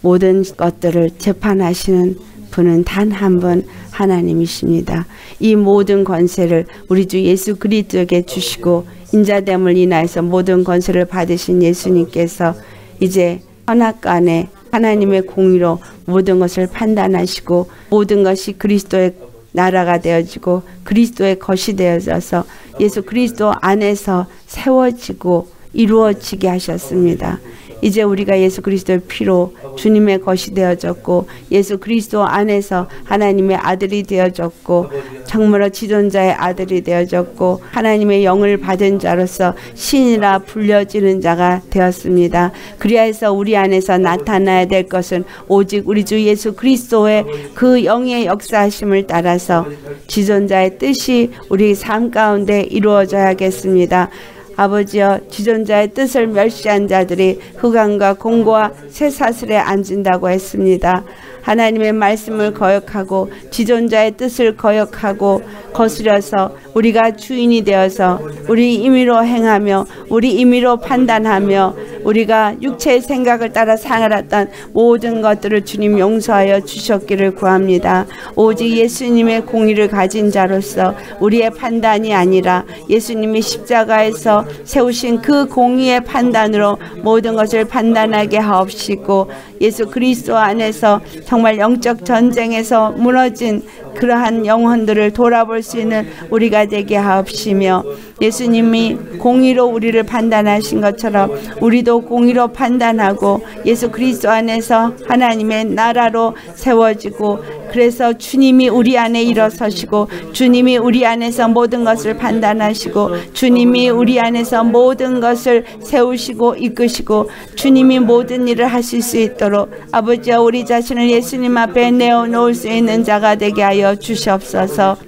모든 것들을 재판하시는 분은 단 한 분 하나님이십니다. 이 모든 권세를 우리 주 예수 그리스도에게 주시고, 인자됨을 인하여서 모든 권세를 받으신 예수님께서 이제 선악간에 하나님의 공의로 모든 것을 판단하시고, 모든 것이 그리스도의 나라가 되어지고 그리스도의 것이 되어져서 예수 그리스도 안에서 세워지고 이루어지게 하셨습니다. 이제 우리가 예수 그리스도의 피로 주님의 것이 되어졌고, 예수 그리스도 안에서 하나님의 아들이 되어졌고, 정말로 지존자의 아들이 되어졌고, 하나님의 영을 받은 자로서 신이라 불려지는 자가 되었습니다. 그리하여서 우리 안에서 나타나야 될 것은 오직 우리 주 예수 그리스도의 그 영의 역사하심을 따라서 지존자의 뜻이 우리 삶 가운데 이루어져야겠습니다. 아버지여, 지존자의 뜻을 멸시한 자들이 흑암과 공고와 새 사슬에 앉는다고 했습니다. 하나님의 말씀을 거역하고 지존자의 뜻을 거역하고 거스려서 우리가 주인이 되어서 우리 임의로 행하며 우리 임의로 판단하며 우리가 육체의 생각을 따라 살았던 모든 것들을 주님 용서하여 주셨기를 구합니다. 오직 예수님의 공의를 가진 자로서 우리의 판단이 아니라 예수님이 십자가에서 세우신 그 공의의 판단으로 모든 것을 판단하게 하옵시고, 예수 그리스도 안에서 정말 영적 전쟁에서 무너진 그러한 영혼들을 돌아볼 수 있는 우리가 되게 하옵시며, 예수님이 공의로 우리를 판단하신 것처럼 우리도 공의로 판단하고 예수 그리스도 안에서 하나님의 나라로 세워지고, 그래서 주님이 우리 안에 일어서시고 주님이 우리 안에서 모든 것을 판단하시고 주님이 우리 안에서 모든 것을 세우시고 이끄시고 주님이 모든 일을 하실 수 있도록 아버지와 우리 자신을 예수님 앞에 내어놓을 수 있는 자가 되게 하여 주시옵소서.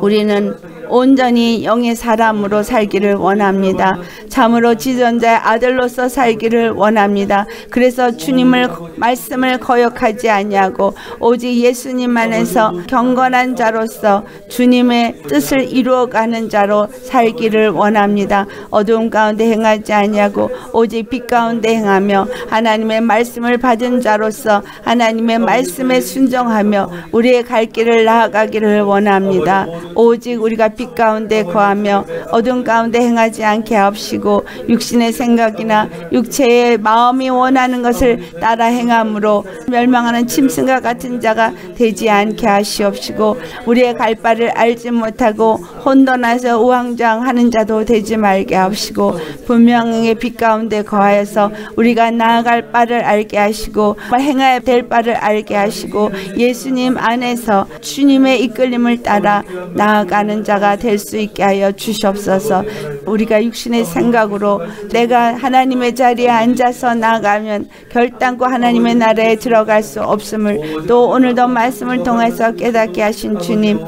우리는 온전히 영의 사람으로 살기를 원합니다. 참으로 지존자의 아들로서 살기를 원합니다. 그래서 주님을 말씀을 거역하지 아니하고 오직 예수님 안에서 경건한 자로서 주님의 뜻을 이루어가는 자로 살기를 원합니다. 어두운 가운데 행하지 아니하고 오직 빛 가운데 행하며 하나님의 말씀을 받은 자로서 하나님의 말씀에 순종하며 우리의 갈 길을 나아가기를 원합니다. 오직 우리가 빛 가운데 거하며 어둠 가운데 행하지 않게 하옵시고 육신의 생각이나 육체의 마음이 원하는 것을 따라 행함으로 멸망하는 짐승과 같은 자가 되지 않게 하시옵시고 우리의 갈 바를 알지 못하고 혼돈하여 우왕좌왕하는 자도 되지 말게 하옵시고 분명히 빛 가운데 거하여서 우리가 나아갈 바를 알게 하시고 행해야 될 바를 알게 하시고 예수님 안에서 주님의 이끌림을 따라 나아가는 자가 될 수 있게 하여 주시옵소서. 우리가 육신의 생각으로 내가 하나님의 자리에 앉아서 나아가면 결단코 하나님의 나라에 들어갈 수 없음을 또 오늘도 말씀을 통해서 깨닫게 하신 주님,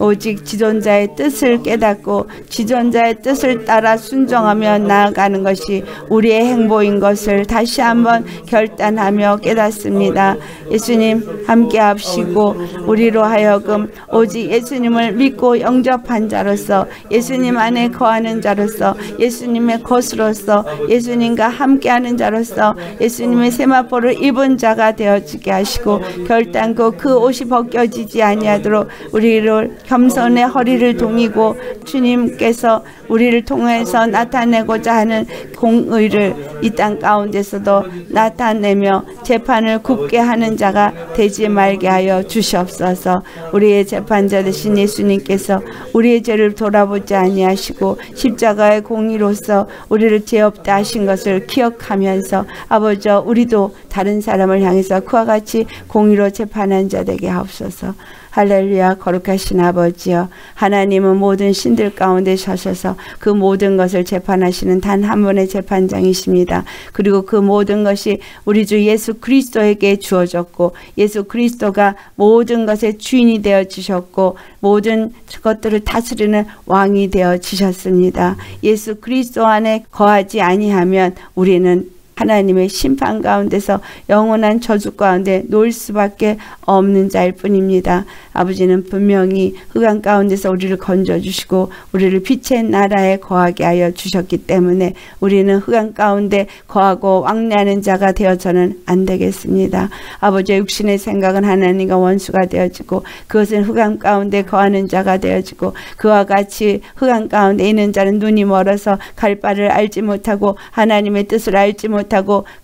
오직 지존자의 뜻을 깨닫고 지존자의 뜻을 따라 순종하며 나아가는 것이 우리의 행보인 것을 다시 한번 결단하며 깨닫습니다. 예수님 함께 하시고 우리로 하여금 오직 예수님을 믿고 영접한 자로서 예수님 안에 거하는 자로서 예수님의 것으로서 예수님과 함께하는 자로서 예수님의 세마포를 입은 자가 되어지게 하시고 결단코 그 옷이 벗겨지지 아니하도록 우리를 겸손의 허리를 동이고 주님께서 우리를 통해서 나타내고자 하는 공의를 이 땅 가운데서도 나타내며 재판을 굳게 하는 자가 되지 말게 하여 주시옵소서. 우리의 재판자 되신 예수님께서 우리의 죄를 돌아보지 아니하시고 십자가의 공의로서 우리를 죄 없다 하신 것을 기억하면서 아버지 우리도 다른 사람을 향해서 그와 같이 공의로 재판한 자 되게 하옵소서. 할렐루야. 거룩하신 아버지여, 하나님은 모든 신들 가운데 서셔서 그 모든 것을 재판하시는 단 한 분의 재판장이십니다. 그리고 그 모든 것이 우리 주 예수 그리스도에게 주어졌고 예수 그리스도가 모든 것의 주인이 되어지셨고 모든 것들을 다스리는 왕이 되어지셨습니다. 예수 그리스도 안에 거하지 아니하면 우리는 하나님의 심판 가운데서 영원한 저주 가운데 놓일 수밖에 없는 자일 뿐입니다. 아버지는 분명히 흑암 가운데서 우리를 건져주시고 우리를 빛의 나라에 거하게 하여 주셨기 때문에 우리는 흑암 가운데 거하고 왕래하는 자가 되어서는 안 되겠습니다. 아버지의 육신의 생각은 하나님과 원수가 되어지고 그것은 흑암 가운데 거하는 자가 되어지고 그와 같이 흑암 가운데 있는 자는 눈이 멀어서 갈 바를 알지 못하고 하나님의 뜻을 알지 못하고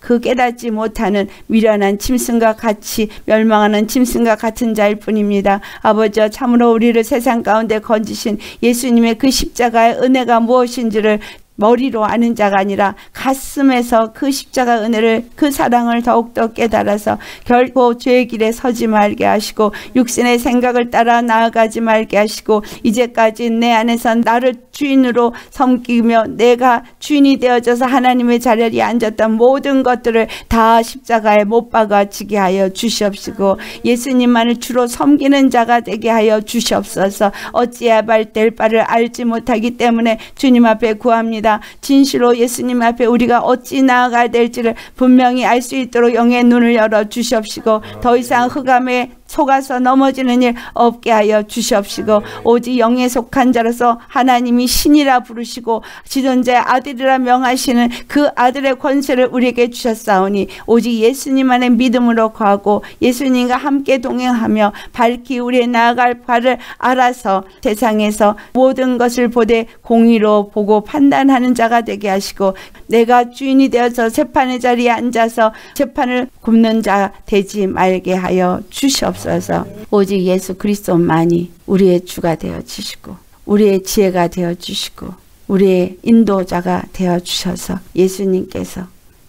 그 깨닫지 못하는 미련한 짐승과 같이 멸망하는 짐승과 같은 자일 뿐입니다. 아버지여, 참으로 우리를 세상 가운데 건지신 예수님의 그 십자가의 은혜가 무엇인지를 머리로 아는 자가 아니라 가슴에서 그 십자가 은혜를 그 사랑을 더욱더 깨달아서 결코 죄의 길에 서지 말게 하시고 육신의 생각을 따라 나아가지 말게 하시고 이제까지 내 안에서 나를 주인으로 섬기며 내가 주인이 되어져서 하나님의 자리에 앉았던 모든 것들을 다 십자가에 못 박아지게 하여 주시옵시고 예수님만을 주로 섬기는 자가 되게 하여 주시옵소서. 어찌해야 될 바를 알지 못하기 때문에 주님 앞에 구합니다. 진실로 예수님 앞에 우리가 어찌 나아가야 될지를 분명히 알 수 있도록 영의 눈을 열어 주시옵시고 더 이상 흑암에 속아서 넘어지는 일 없게 하여 주시옵시고 오직 영에 속한 자로서 하나님이 신이라 부르시고 지존자의 아들이라 명하시는 그 아들의 권세를 우리에게 주셨사오니 오직 예수님 안에 믿음으로 거하고 예수님과 함께 동행하며 밝히 우리의 나아갈 바를 알아서 세상에서 모든 것을 보되 공의로 보고 판단하는 자가 되게 하시고 내가 주인이 되어서 재판의 자리에 앉아서 재판을 굽는 자 되지 말게 하여 주시옵소서. 주옵소서. 오직 예수 그리스도만이 우리의 주가 되어 주시고 우리의 지혜가 되어 주시고 우리의 인도자가 되어 주셔서 예수님께서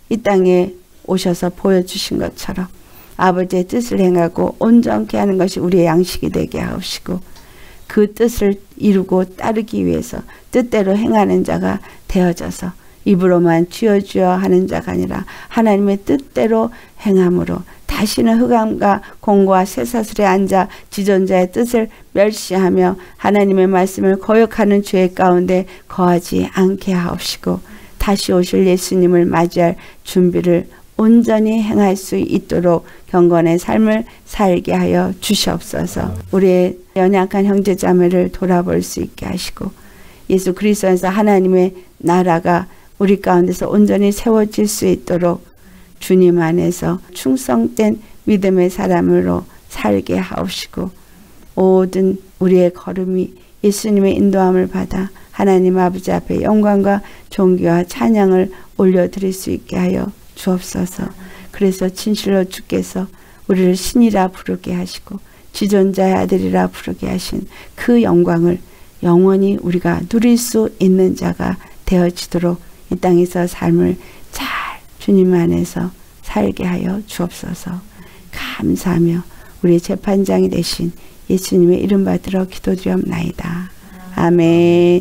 이 땅에 오셔서 보여주신 것처럼 아버지의 뜻을 행하고 온전케 하는 것이 우리의 양식이 되게 하옵시고 그 뜻을 이루고 따르기 위해서 뜻대로 행하는 자가 되어져서 입으로만 주여 주여 하는 자가 아니라 하나님의 뜻대로 행함으로 다시는 흑암과 공과 쇠사슬에 앉아 지존자의 뜻을 멸시하며 하나님의 말씀을 거역하는 죄 가운데 거하지 않게 하옵시고 다시 오실 예수님을 맞이할 준비를 온전히 행할 수 있도록 경건의 삶을 살게 하여 주시옵소서. 우리의 연약한 형제자매를 돌아볼 수 있게 하시고 예수 그리스도에서 하나님의 나라가 우리 가운데서 온전히 세워질 수 있도록 주님 안에서 충성된 믿음의 사람으로 살게 하옵시고 모든 우리의 걸음이 예수님의 인도함을 받아 하나님 아버지 앞에 영광과 존귀와 찬양을 올려드릴 수 있게 하여 주옵소서. 그래서 진실로 주께서 우리를 신이라 부르게 하시고 지존자의 아들이라 부르게 하신 그 영광을 영원히 우리가 누릴 수 있는 자가 되어지도록 이 땅에서 삶을 잘 주님 안에서 살게 하여 주옵소서. 감사하며 우리의 재판장이 되신 예수님의 이름 받들어 기도드리옵나이다. 아멘.